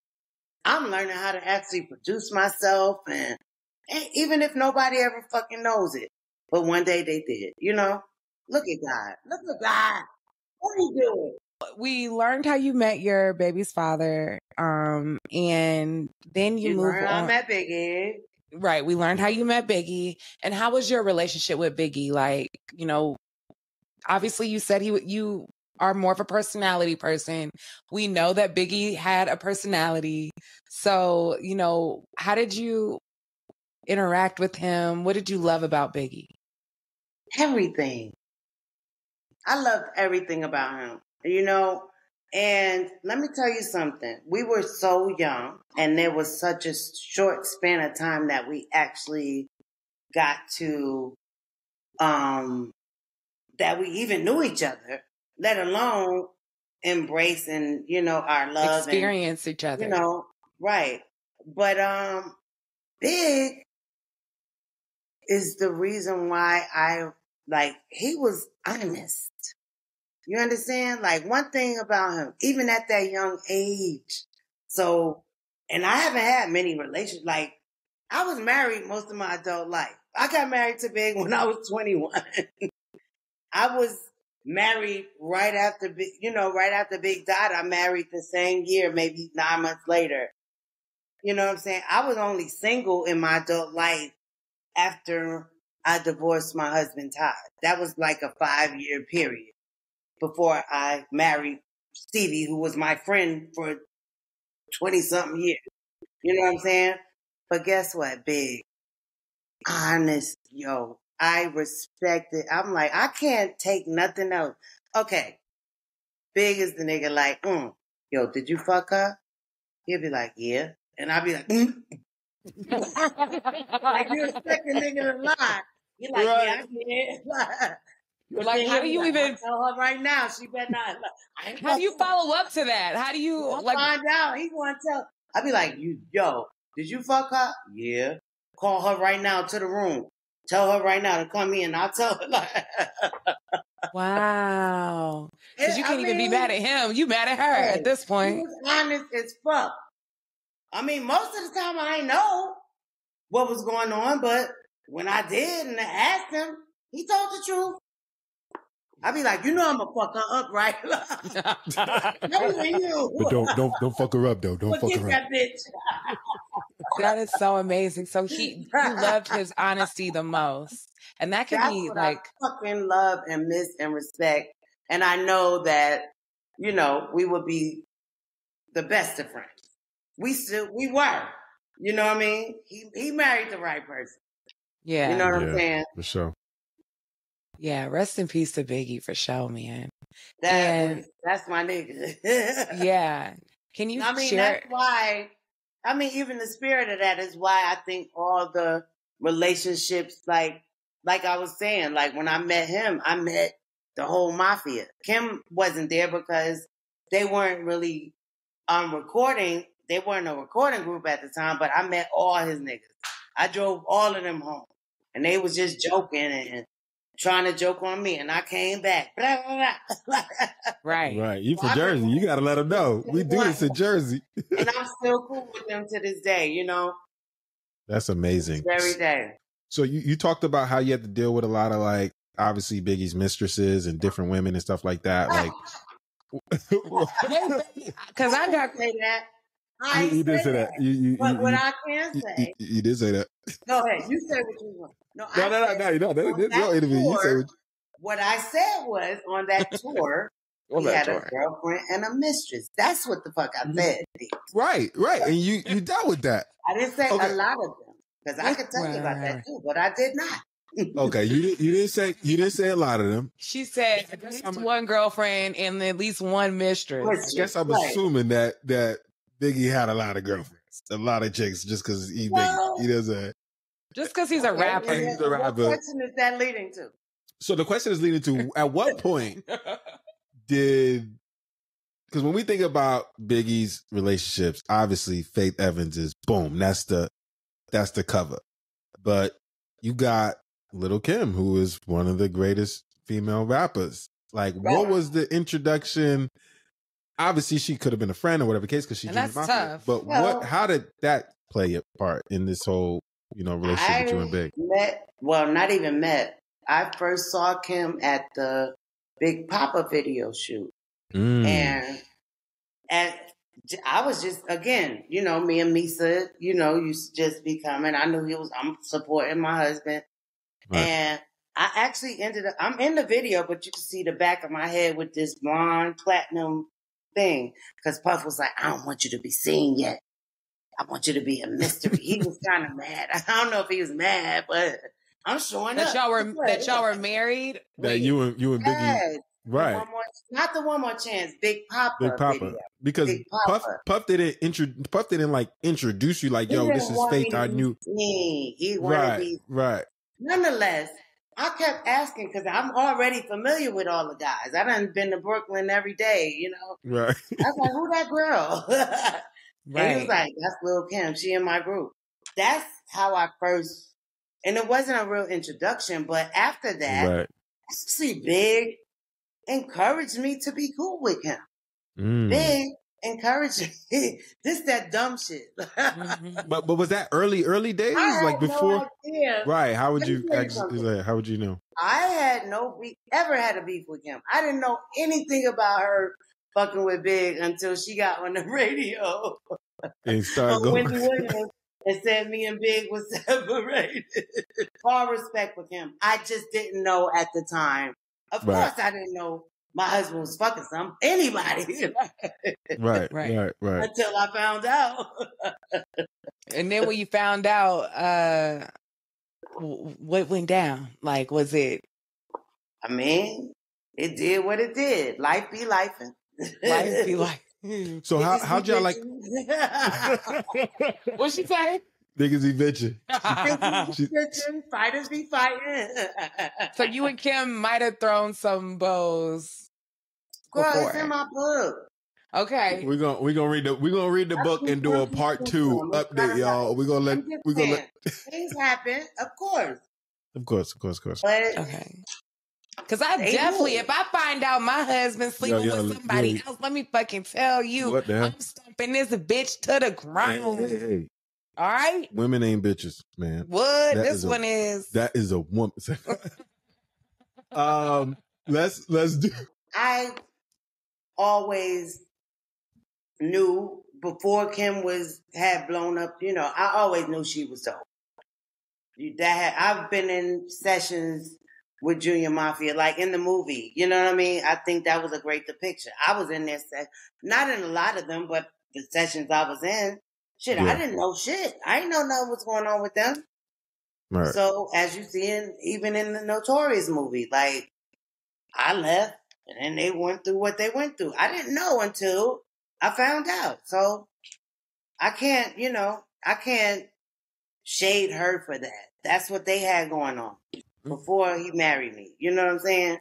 I'm learning how to actually produce myself. And, and even if nobody ever fucking knows it, but one day they did, you know, look at God, look at God. What are you doing? We learned how you met your baby's father, um, and then you, you moved learned on. I met Biggie. Right. We learned how you met Biggie, and how was your relationship with Biggie? Like, you know, obviously you said he you are more of a personality person. We know that Biggie had a personality. So, you know, how did you interact with him? What did you love about Biggie? Everything. I loved everything about him, you know. And let me tell you something. We were so young, and there was such a short span of time that we actually got to, um, that we even knew each other, let alone embrace and, you know, our love. Experience and, each other. You know, right. But um, Big is the reason why I, like, he was honest. You understand? Like, one thing about him, even at that young age. So, and I haven't had many relationships. Like, I was married most of my adult life. I got married to Big when I was twenty-one. I was married right after Big, you know, right after Big died. I married the same year, maybe nine months later. You know what I'm saying? I was only single in my adult life after I divorced my husband, Todd. That was like a five-year period before I married Stevie, who was my friend for twenty-something years. You know what I'm saying? But guess what, Big? Honest, yo. I respect it. I'm like, I can't take nothing else. Okay. Big is the nigga like, mm, yo, did you fuck her? He'll be like, yeah. And I'll be like, mm. Like, you're expecting nigga to lie. You're like, right. Yeah, I did. But like, how do you like, even tell her right now? She better not. Like, how do you follow up to that? How do you I'll like find out? He gonna tell. I'd be like, you, yo, did you fuck her? Yeah. Call her right now to the room. Tell her right now to come in. I'll tell her. Like, wow. Because you can't I even mean, be mad at him. You mad at her hey, at this point. He was honest as fuck. I mean, most of the time I didn't know what was going on, but when I did and I asked him, he told the truth. I'd be like, you know, I'm gonna fuck her up, right? But don't, don't, don't fuck her up, though. Don't fuck her that up. Bitch. That is so amazing. So he, he loved his honesty the most, and that could That's be what like I fucking love and miss and respect. And I know that, you know, we would be the best of friends. We still, we were. You know what I mean? He he married the right person. Yeah, you know what yeah, I'm saying for sure. Yeah, rest in peace to Biggie for sure, man. That, and, that's my nigga. Yeah. Can you I mean, share? That's why, I mean, even the spirit of that is why I think all the relationships, like, like I was saying, like when I met him, I met the whole mafia. Kim wasn't there because they weren't really um, recording. They weren't a recording group at the time, but I met all his niggas. I drove all of them home, and they was just joking and trying to joke on me, and I came back. Blah, blah, blah. Right. Right. You from well, Jersey. You got to let them know. We do this in Jersey. And I'm still cool with them to this day, you know? That's amazing. Every day. So you, you talked about how you had to deal with a lot of, like, obviously Biggie's mistresses and different women and stuff like that. Like, because I got to say that. I you, you did say, say that. that. You, you, but you, what you, I can say. You, you did say that. Go ahead. You say what you want. No, no, I no, no, no, you don't. Know, that's your interview. You say what, you... what I said was on that tour, on he that had tour. a girlfriend and a mistress. That's what the fuck I said. Right, right. And you, you dealt with that. I didn't say okay. a lot of them because I could tell right. you about that too, but I did not. Okay, you didn't. You didn't say. You didn't say a lot of them. She said at least I'm, one girlfriend and at least one mistress. I guess I'm right. assuming that that. Biggie had a lot of girlfriends, a lot of chicks, just because he well, he doesn't. Just because he's a rapper. He's a rapper. What question is that leading to? So the question is leading to at what point did? Because when we think about Biggie's relationships, obviously Faith Evans is boom. That's the that's the cover. But you got Lil Kim, who is one of the greatest female rappers. Like, right. what was the introduction? Obviously, she could have been a friend or whatever case because she. And that's tough. But well, what? How did that play a part in this whole, you know, relationship I with you and Big? Met, well, not even met. I first saw Kim at the Big Papa video shoot, mm. and and I was just again, you know, me and Misa, you know, used to just be coming. I knew he was. I'm supporting my husband, right. and I actually ended up, I'm in the video, but you can see the back of my head with this blonde platinum thing. Because Puff was like, I don't want you to be seen yet. I want you to be a mystery. He was kind of mad. I don't know if he was mad, but I'm showing that up. Y'all were, that y'all were married? That you and, you and Biggie. Yes. Right. One more, not the One More Chance, Big Papa. Big Papa. Video. Because Big Papa. Puff, Puff didn't intro, Puff didn't like introduce you like, yo, this is fake. I knew. Me. He wanted right, me. Right. Nonetheless, I kept asking because I'm already familiar with all the guys. I done been to Brooklyn every day, you know. Right. I was like, who that girl? Right. And he was like, that's Lil Kim. She in my group. That's how I first, and it wasn't a real introduction, but after that, right. See, Big encouraged me to be cool with him. Mm. Big encouraged me. This that dumb shit. but but was that early early days? I had like before, no idea. Right? How would you actually? Like, how would you know? I had no beef, ever had a beef with him. I didn't know anything about her fucking with Big until she got on the radio. And started going. Wendy Williams and said me and Big was separated. All respect with him. I just didn't know at the time. Of right. course, I didn't know my husband was fucking some anybody. Right, right, right, right. Until I found out. And then when you found out, uh, what went down? Like, was it? I mean, it did what it did. Life be lifing. Life be lifing. So how how'd y'all like? What'd she say? Niggas be bitching. Niggas be bitching. Fighters be fighting. So you and Kim might have thrown some bows. Girl, before. It's in my book. Okay, we're gonna we're gonna read the we're gonna read the book and do a part two update, y'all. We're gonna let we're gonna let things happen, of course. Of course, of course, of course. But okay. Because I definitely, do. If I find out my husband sleeping yo, yo, with somebody yo, yo. else, let me fucking tell you, I'm stomping this bitch to the ground. Hey, hey, hey. All right, women ain't bitches, man. What that this is one a, is? That is a woman. um, let's let's do. I always knew before Kim was had blown up. You know, I always knew she was dope. That had, I've been in sessions with Junior Mafia, like in the movie. You know what I mean? I think that was a great depiction. I was in this, not in a lot of them, but the sessions I was in. Shit, yeah. I didn't know shit. I didn't know nothing was going on with them. Right. So, as you see, in, even in the Notorious movie, like, I left, and then they went through what they went through. I didn't know until I found out. So, I can't, you know, I can't shade her for that. That's what they had going on before he married me. You know what I'm saying?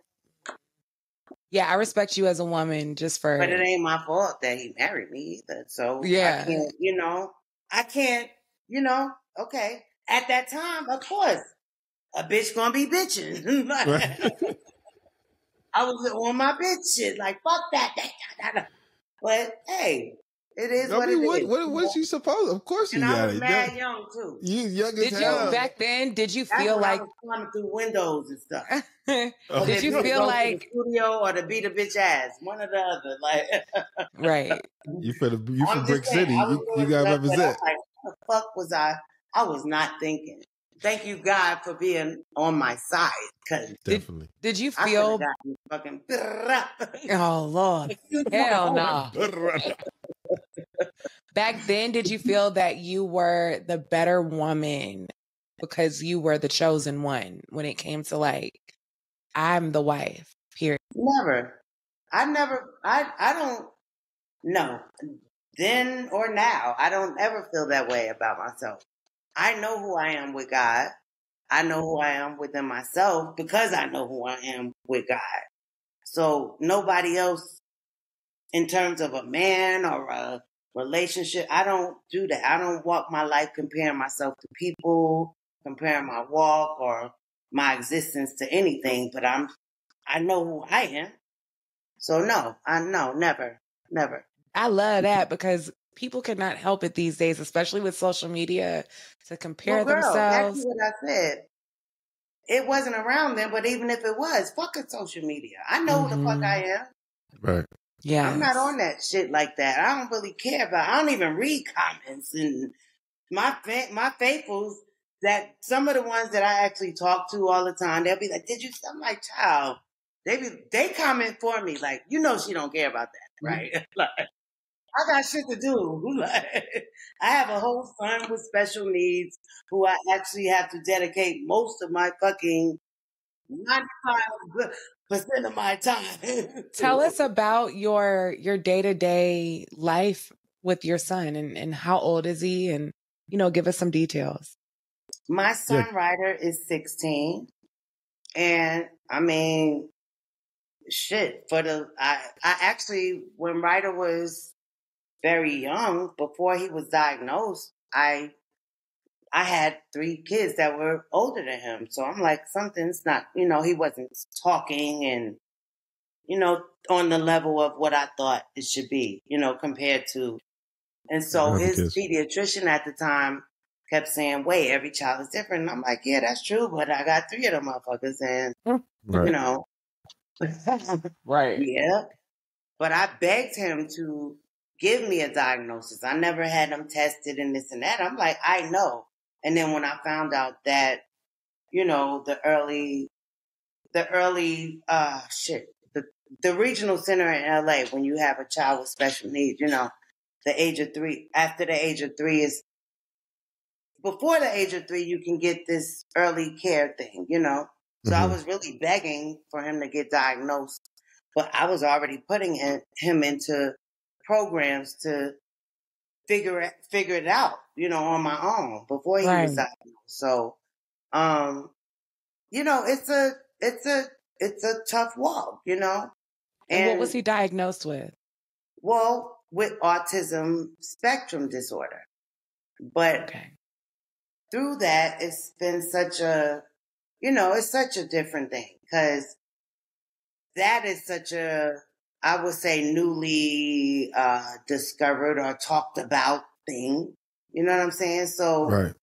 Yeah, I respect you as a woman just for... But it ain't my fault that he married me either. So, yeah. I can't, you know, I can't, you know, okay. At that time, of course, a bitch gonna be bitching. Right. I was on my bitch shit, like, fuck that. that, that, that. But, hey, it is I what mean, it what, is. What was she supposed? Of course and you got it. And I was mad young, young too. You young as hell. Back then, did you feel That's like... I was climbing through windows and stuff. Did oh. you feel like the studio or to beat a bitch ass, one or the other, like right? You for the you from Brick City, you, you gotta represent. Like, what the fuck was I? I was not thinking. Thank you, God, for being on my side. Cause definitely. Did, did you feel? I fucking oh Lord, hell no. Nah. Back then, did you feel that you were the better woman because you were the chosen one when it came to like? I'm the wife, period. Never. I never, I, I don't, no. Then or now, I don't ever feel that way about myself. I know who I am with God. I know who I am within myself because I know who I am with God. So nobody else, in terms of a man or a relationship, I don't do that. I don't walk my life comparing myself to people, comparing my walk or my existence to anything, but I'm, I know who I am. So no, I no, never, never. I love that because people cannot help it these days, especially with social media, to compare well, girl, themselves. That's what I said. It wasn't around then, but even if it was, fucking social media. I know mm-hmm. who the fuck I am. Right. Yeah. I'm not on that shit like that. I don't really care about, I don't even read comments and my, my faithfuls that some of the ones that I actually talk to all the time, they'll be like, did you, I'm like, child, they be, they comment for me, like, you know she don't care about that, right? Mm-hmm. Like, I got shit to do. Like, I have a whole son with special needs who I actually have to dedicate most of my fucking ninety-five percent of my time. Tell us about your your day-to-day life with your son, and, and how old is he? And, you know, give us some details. My son, yeah. Ryder, is sixteen. And, I mean, shit. For the I, I actually, when Ryder was very young, before he was diagnosed, I I had three kids that were older than him. So I'm like, something's not, you know, he wasn't talking and, you know, on the level of what I thought it should be, you know, compared to. And so his kids. Pediatrician at the time kept saying, wait, every child is different. And I'm like, yeah, that's true. But I got three of them motherfuckers and, right. you know. Right. Yeah. But I begged him to give me a diagnosis. I never had him tested and this and that. I'm like, I know. And then when I found out that, you know, the early, the early, uh, shit, the, the regional center in L A, when you have a child with special needs, you know, the age of three, after the age of three is, before the age of three, you can get this early care thing, you know? So mm-hmm. I was really begging for him to get diagnosed, but I was already putting in, him into programs to figure it, figure it out, you know, on my own before he right. was diagnosed. So, um, you know, it's a, it's a, it's a tough walk, you know? And, and what was he diagnosed with? Well, with autism spectrum disorder, but okay. through that, it's been such a, you know, it's such a different thing because that is such a, I would say, newly uh, discovered or talked about thing. You know what I'm saying? So, right.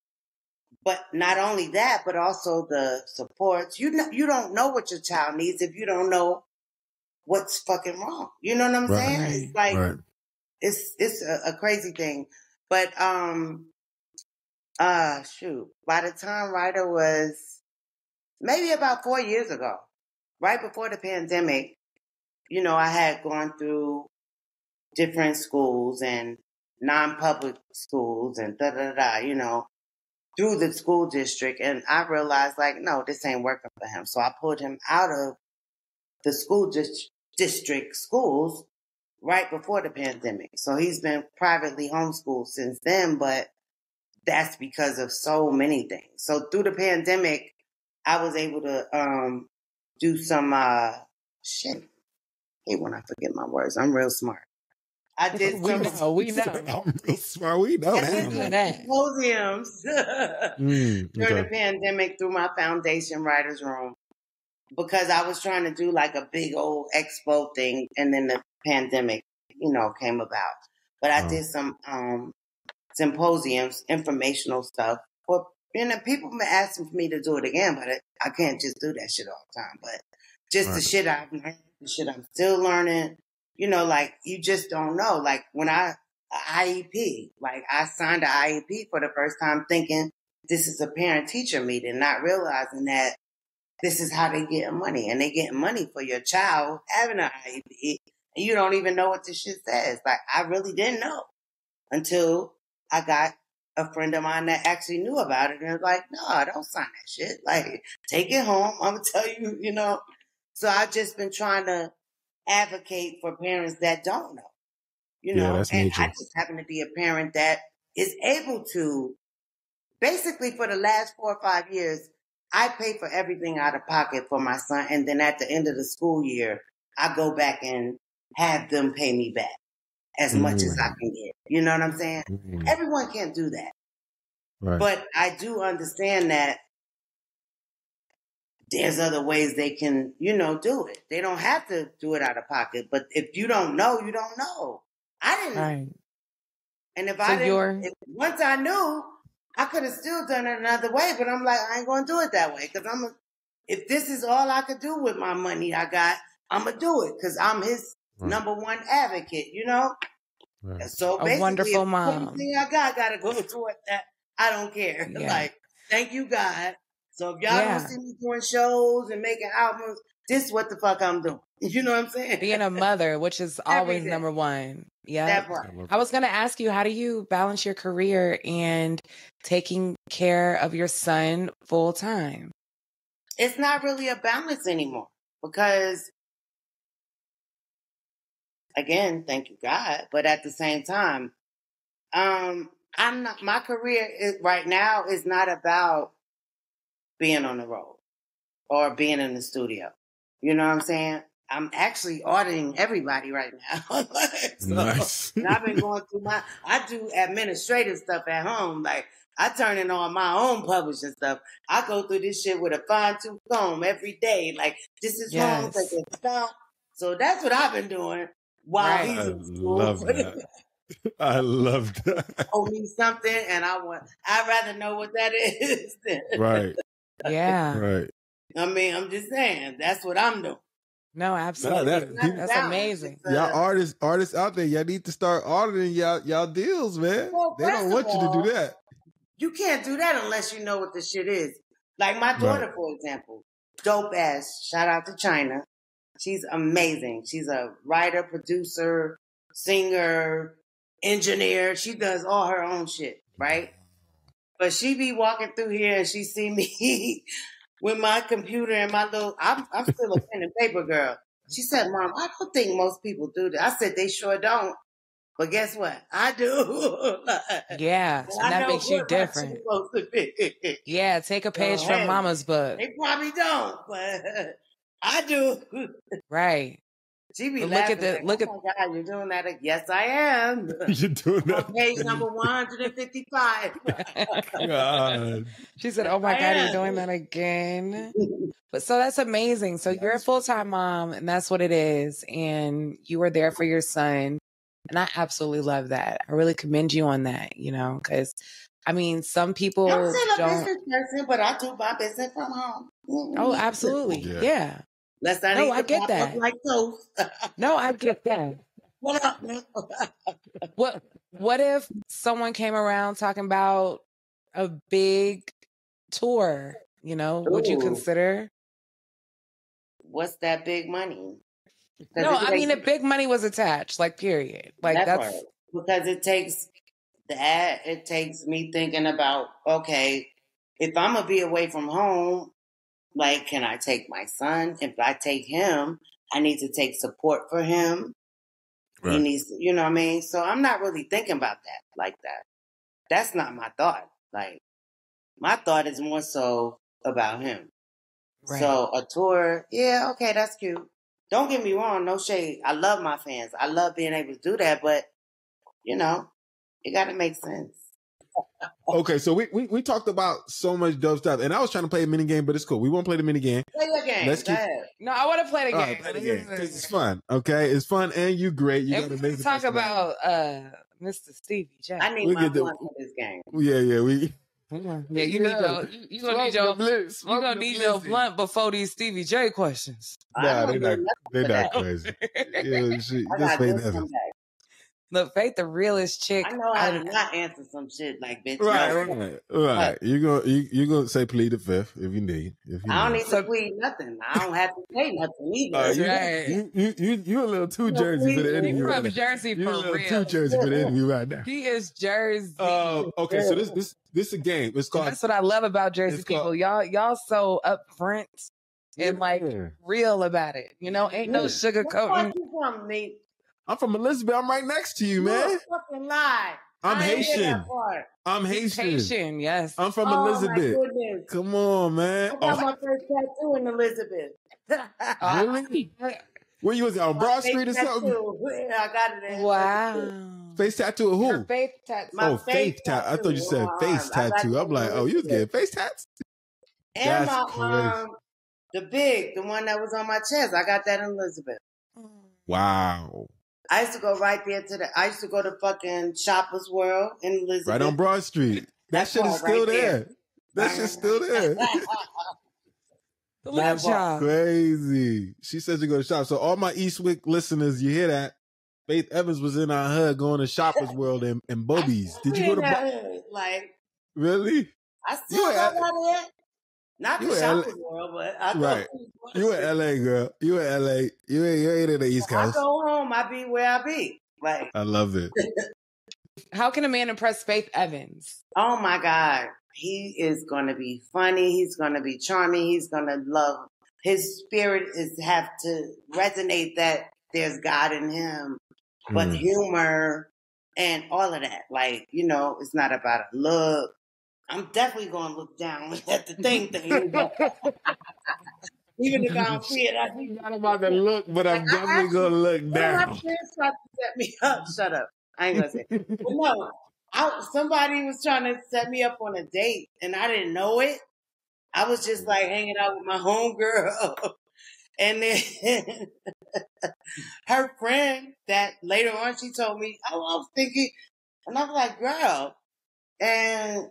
but not only that, but also the supports. You know, you don't know what your child needs if you don't know what's fucking wrong. You know what I'm right. saying? It's like right. it's it's a, a crazy thing. But um, uh, shoot. By the time Ryder was maybe about four years ago, right before the pandemic. You know, I had gone through different schools and non-public schools and da-da-da, you know, through the school district. And I realized, like, no, this ain't working for him. So I pulled him out of the school dist- district schools right before the pandemic. So he's been privately homeschooled since then, but that's because of so many things. So through the pandemic, I was able to um, do some uh, shit. When I forget my words, I'm real smart. I did. We know. We know. I'm real smart. We know. Museums mm, during okay. the pandemic through my foundation, Writers Room, because I was trying to do like a big old expo thing, and then the pandemic, you know, came about. But I oh. did some um, symposiums, informational stuff. Or you know, people been asking for me to do it again, but I, I can't just do that shit all the time. But just right. the shit I've learned. The shit I'm still learning, you know, like you just don't know. Like when I, I E P, like I signed an I E P for the first time thinking this is a parent teacher meeting, not realizing that this is how they get money and they get money for your child having an I E P. And you don't even know what this shit says. Like I really didn't know until I got a friend of mine that actually knew about it and was like, no, don't sign that shit. Like take it home. I'm going to tell you, you know. So I've just been trying to advocate for parents that don't know, you know, yeah, that's and major. I just happen to be a parent that is able to, basically for the last four or five years, I pay for everything out of pocket for my son. And then at the end of the school year, I go back and have them pay me back as mm-hmm. much as I can get. You know what I'm saying? Mm-hmm. Everyone can't do that. Right. But I do understand that there's other ways they can, you know, do it. They don't have to do it out of pocket. But if you don't know, you don't know. I didn't right. know. And if so I didn't, if, once I knew, I could have still done it another way. But I'm like, I ain't going to do it that way. Because I'm, a, if this is all I could do with my money I got, I'm going to do it. Because I'm his right. number one advocate, you know? Right. So basically, a wonderful mom. Everything I got, I got to go toward that. I don't care. Yeah. Like, Thank you, God. So if y'all yeah. don't see me doing shows and making albums, this is what the fuck I'm doing. You know what I'm saying? Being a mother, which is always number one. Yeah. That part. I was going to ask you, how do you balance your career and taking care of your son full time? It's not really a balance anymore because, again, thank you, God. But at the same time, um, I'm not, my career is, right now is not about being on the road or being in the studio. You know what I'm saying? I'm actually auditing everybody right now. So, nice. And I've been going through my, I do administrative stuff at home. Like, I turn in on my own publishing stuff. I go through this shit with a fine tooth comb every day. Like, this is yes. wrong. Like, it's not. So that's what I've been doing while he's in school. I love that. I love that. Owe me something, and I want, I'd rather know what that is. Right. Yeah. Right. I mean, I'm just saying, that's what I'm doing. No, absolutely. No, that, that's, that's amazing. Y'all artists, artists out there, y'all need to start auditing y'all y'all deals, man. Well, they don't want all, you to do that. You can't do that unless you know what the shit is. Like my daughter, right. for example, dope ass. Shout out to Chyna. She's amazing. She's a writer, producer, singer, engineer. She does all her own shit, right? But she be walking through here and she see me with my computer and my little, I'm, I'm still a pen and paper girl. She said, Mom, I don't think most people do that. I said, they sure don't. But guess what? I do. Yeah, so that makes you different. Yeah, take a page from Mama's book. They probably don't, but I do. Right. She be laughing. Look at the, look at, oh my God, you're doing that. Yes, I am. You're doing that. On page number one fifty-five. God. She said, oh my God, you're doing that again. But so that's amazing. So you're a full-time mom and that's what it is. And you were there for your son. And I absolutely love that. I really commend you on that, you know, because I mean, some people I'm still don't... a business person, but I do my business from home. Oh, absolutely. Yeah. yeah. Let's not no, I get that. Like no, I get that. What up, man? What, what if someone came around talking about a big tour? You know, ooh. Would you consider? What's that big money? No, I mean, if big money was attached, like, period. Like, that that's... Part. Because it takes that, it takes me thinking about, okay, if I'm going to be away from home, like, can I take my son? If I take him, I need to take support for him. Right. He needs, you know what I mean? So I'm not really thinking about that like that. That's not my thought. Like, my thought is more so about him. Right. So a tour, yeah, okay, that's cute. Don't get me wrong, no shade. I love my fans. I love being able to do that, but, you know, it got to make sense. Okay, so we, we we talked about so much dope stuff, and I was trying to play a mini game, but it's cool. We won't play the mini game. Play the game. Let's keep... No, I want to play the game. Right, play the game. It's fun. Okay, it's fun, and you great. You got to make talk about uh, Mister Stevie J. I need we'll my one for this game. Yeah, yeah, we. Yeah, you, you need your, you, you gonna need your, you gonna need your blunt before these Stevie J questions. Nah, they're not, they're not crazy. Yeah, she, this Faith Evans. Look, Faith, the realest chick. I know I did not answer some shit like bitch. Right, no. right, right. You go, you you gonna say plead the fifth if you need. If you I don't need, need to plead nothing. I don't have to say nothing either. Uh, you, right. you, you you you a little too no, Jersey please, for the interview. You're from right Jersey for real. You're a little too Jersey for the interview right now. He is Jersey. Uh, okay, so this this. This is a game. It's called. That's what I love about Jersey people. Y'all, y'all so upfront and yeah. like real about it. You know, ain't yeah. no sugarcoating. From me? I'm from Elizabeth. I'm right next to you, man. You fucking lie. I'm I Haitian. I'm Haitian. Haitian. Yes. I'm from oh, Elizabeth. My goodness. Come on, man. I got oh. my first tattoo in Elizabeth. Really? Where you was at? On Broad Street or something? Yeah, I got it. In wow. Face tattoo of who? Her faith tattoo. Oh, faith, faith tattoo. tattoo. I thought you said oh, face I, tattoo. I I'm like, oh, you was getting face tats? And that's my crazy. um, the big, the one that was on my chest. I got that in Elizabeth. Wow. I used to go right there to the. I used to go to fucking Shoppers World in Elizabeth. Right on Broad Street. That shit is still right there. there. That shit's still there. That's crazy. She says you go to shop. So all my Eastwick listeners, you hear that? Faith Evans was in our hood going to Shoppers World and, and Bobby's. Did you go to Bobby's? Like, really? I still you got out of Not the shopping world, but I go right. You in L A, girl. You in L A. You ain't, you ain't in the East Coast. I go home. I be where I be. Like I love it. How can a man impress Faith Evans? Oh my God, he is going to be funny. He's going to be charming. He's going to love. His spirit is have to resonate that there's God in him, but mm. humor and all of that. Like you know, it's not about a look. I'm definitely going to look down at the thing. thing Even if I don't see it, I think not about the look, but I'm like, definitely going to look down. My friends tried to set me up. Shut up. I ain't going to say it. But no, I, somebody was trying to set me up on a date, and I didn't know it. I was just like hanging out with my homegirl. And then her friend that later on, she told me, oh, I was thinking, and I was like, girl. And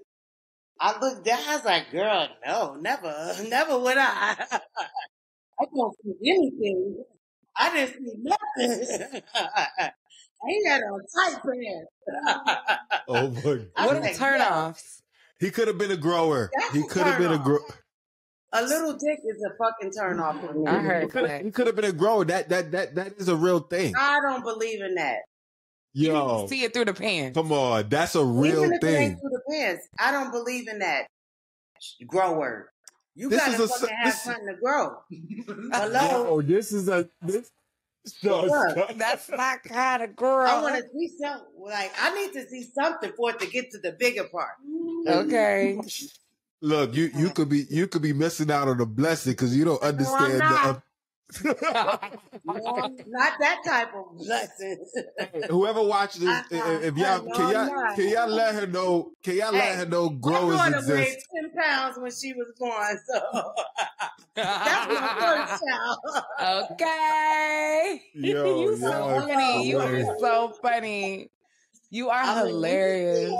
I looked down, I was like, girl, no, never, never would I. I don't see anything. I didn't see nothing. I ain't got no tight pants. Oh, my God. I what like, turnoffs. He could have been a grower. That's he could have been off. a grower. A little dick is a fucking turnoff for me. I heard that. He could have been a grower. That, that, that, that is a real thing. I don't believe in that. Yo, you see it through the pants. Come on, that's a real Even if thing. It ain't through the pants, I don't believe in that grower. You this gotta fucking a, have something to grow. Hello. Oh, this is a this. No, Look, that's not kind of grow. I want to see something. Like I need to see something for it to get to the bigger part. Okay. Look, you you could be you could be missing out on a blessing because you don't understand no, the. no, not that type of blessing. Whoever watches this, if y'all can y'all can y'all let her know? Can y'all hey, let her know? Growers I exist. I weighed ten pounds when she was born, so that's my first child. Okay, yo, you yo, so funny. You are so funny. You are I'm hilarious.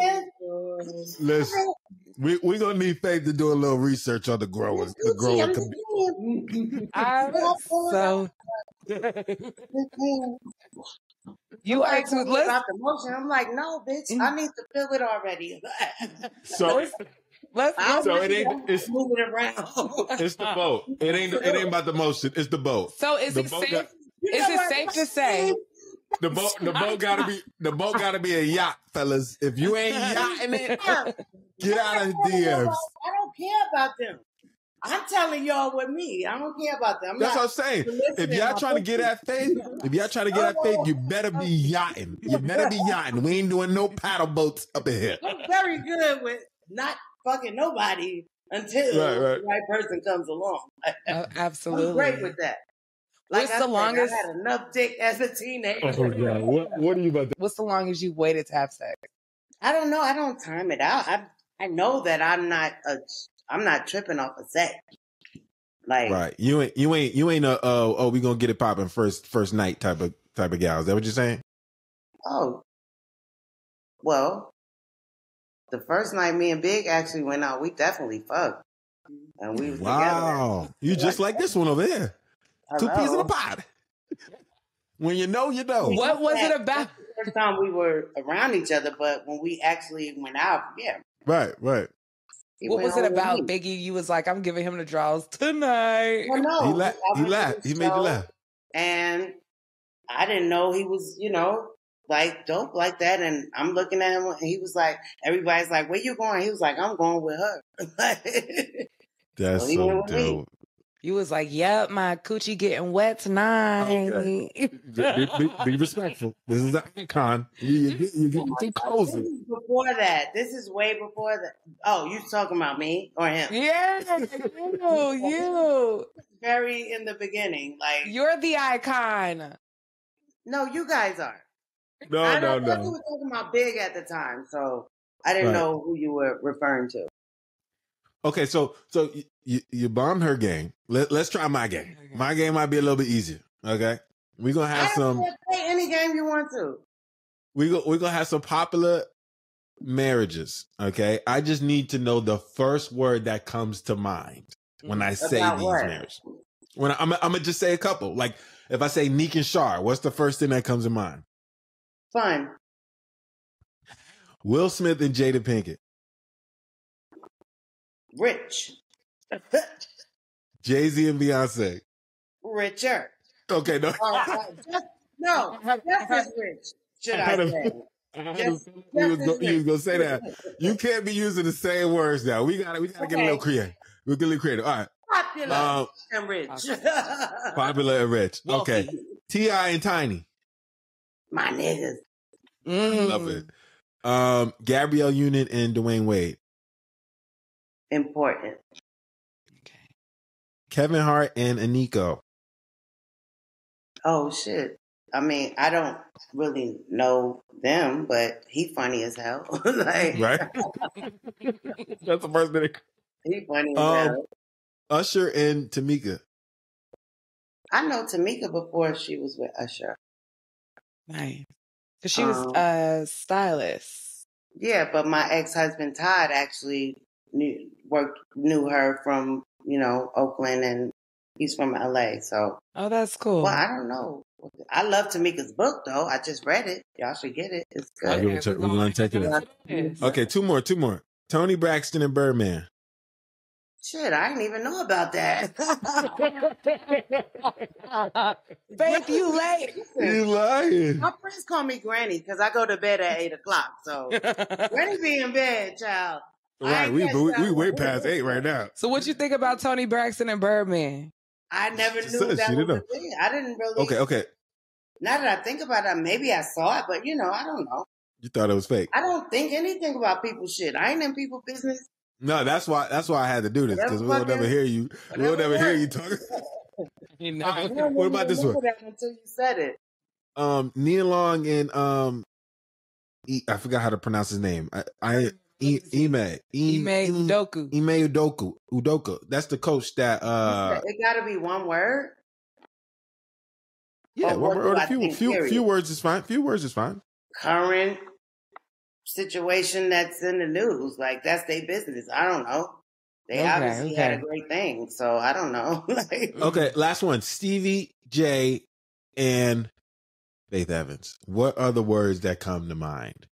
hilarious. Listen, we we gonna need Faith to do a little research on the growers. The growing community. I'm so. You are too. About the motion. I'm like, no, bitch. I need to feel it already. So. Let's, let's so it ain't it's moving around. It's the boat. It ain't. It ain't about the motion. It's the boat. So is the it safe? Got, is it safe to say? The boat, the boat gotta be, the boat gotta be a yacht, fellas. If you ain't yachting it, get out of D Ms. I don't care about them. I'm telling y'all with me. I don't care about them. I'm That's what I'm saying. If y'all trying to get at Faith, if y'all trying to get at Faith, you better be yachting. You better be yachting. We ain't doing no paddle boats up in here. I'm very good with not fucking nobody until right, right. the right person comes along. Oh, absolutely, I'm great with that. Like What's I the said, longest? I had enough dick as a teenager. Oh God! What What are you about? To... What's the longest you waited to have sex? I don't know. I don't time it out. I I know that I'm not a I'm not tripping off a of sex. Like right? You ain't you ain't you ain't a oh oh we gonna get it popping first first night type of type of gal. Is that what you're saying? Oh, well, the first night me and Big actually went out. We definitely fucked, and we was wow. Together. You just like, like this one over here. Hello. Two peas in a pod. When you know, you know. What was it about? The first time we were around each other, but when we actually went out, yeah. Right, right. It what was it about, Biggie? You was like, I'm giving him the draws tonight. Well, no. He, la he laughed. He made you laugh. And I didn't know he was, you know, like dope like that. And I'm looking at him, and he was like, everybody's like, where you going? He was like, I'm going with her. That's so, so dope. Me. You was like, yep, my coochie getting wet tonight. Okay. be, be, be respectful. This is an icon. You're getting too cozy. This is before that. This is way before that. Oh, you talking about me or him? Yeah, you, you. Very in the beginning. like You're the icon. No, you guys are. No, I no, no. You were talking about Big at the time, so I didn't right. know who you were referring to. Okay, so so you you bomb her game. Let let's try my game. My game might be a little bit easier. Okay, we're gonna have I some. Play any game you want to. We go. We're gonna have some popular marriages. Okay, I just need to know the first word that comes to mind when I say About these what? marriages. When I, I'm I'm gonna just say a couple. Like if I say Neek and Shar, what's the first thing that comes to mind? Fun. Will Smith and Jada Pinkett. Rich. Jay-Z and Beyonce. Richer. Okay, no. All right, all right. Just, no, Jeff is rich, should I, I say. I just, he, was go, he was gonna say that. You can't be using the same words now. We gotta we gotta okay. get a little creative. We're getting a little creative. All right. Popular um, and rich. Popular and rich. Okay. T I and Tiny. My niggas. Mm. Love it. Um, Gabrielle Union and Dwayne Wade. Important. Okay. Kevin Hart and Aniko. Oh shit. I mean, I don't really know them, but he funny as hell. Like, right? That's the first thing. He funny as um, hell. Usher and Tamika. I know Tamika before she was with Usher. Nice. Because she um, was a stylist. Yeah, but my ex-husband Todd actually knew, worked, knew her from, you know, Oakland, and he's from L A, so. Oh, that's cool. Well, I don't know. I love Tamika's book, though. I just read it. Y'all should get it. It's good. I'll give it to, we're going to take it out. Okay, two more, two more. Tony Braxton and Birdman. Shit, I didn't even know about that. Faith, you late. You lying. My friends call me Granny because I go to bed at eight o'clock. So Granny be in bed, child. Right, we, we, we way past eight right now. So what you think about Tony Braxton and Birdman? I never she knew that was a thing. I didn't really. Okay, okay. Now that I think about it, maybe I saw it, but you know, I don't know. You thought it was fake. I don't think anything about people's shit. I ain't in people's business. No, that's why. That's why I had to do this, because we'll never hear you. We'll never hear you talking. You know. Right, what about this one? Until you said it. Um, Nia Long and um, e, I forgot how to pronounce his name. I, I e, Ime Ime Udoka. Ime Udoka. Udoka. That's the coach that. Uh, it got to be one word. Yeah, or one word. Or a few, few, few words is fine. Few words is fine. Current situation that's in the news, like that's their business. I don't know. They okay, obviously okay. had a great thing, so I don't know. Like, okay, last one: Stevie J and Faith Evans. What are the words that come to mind?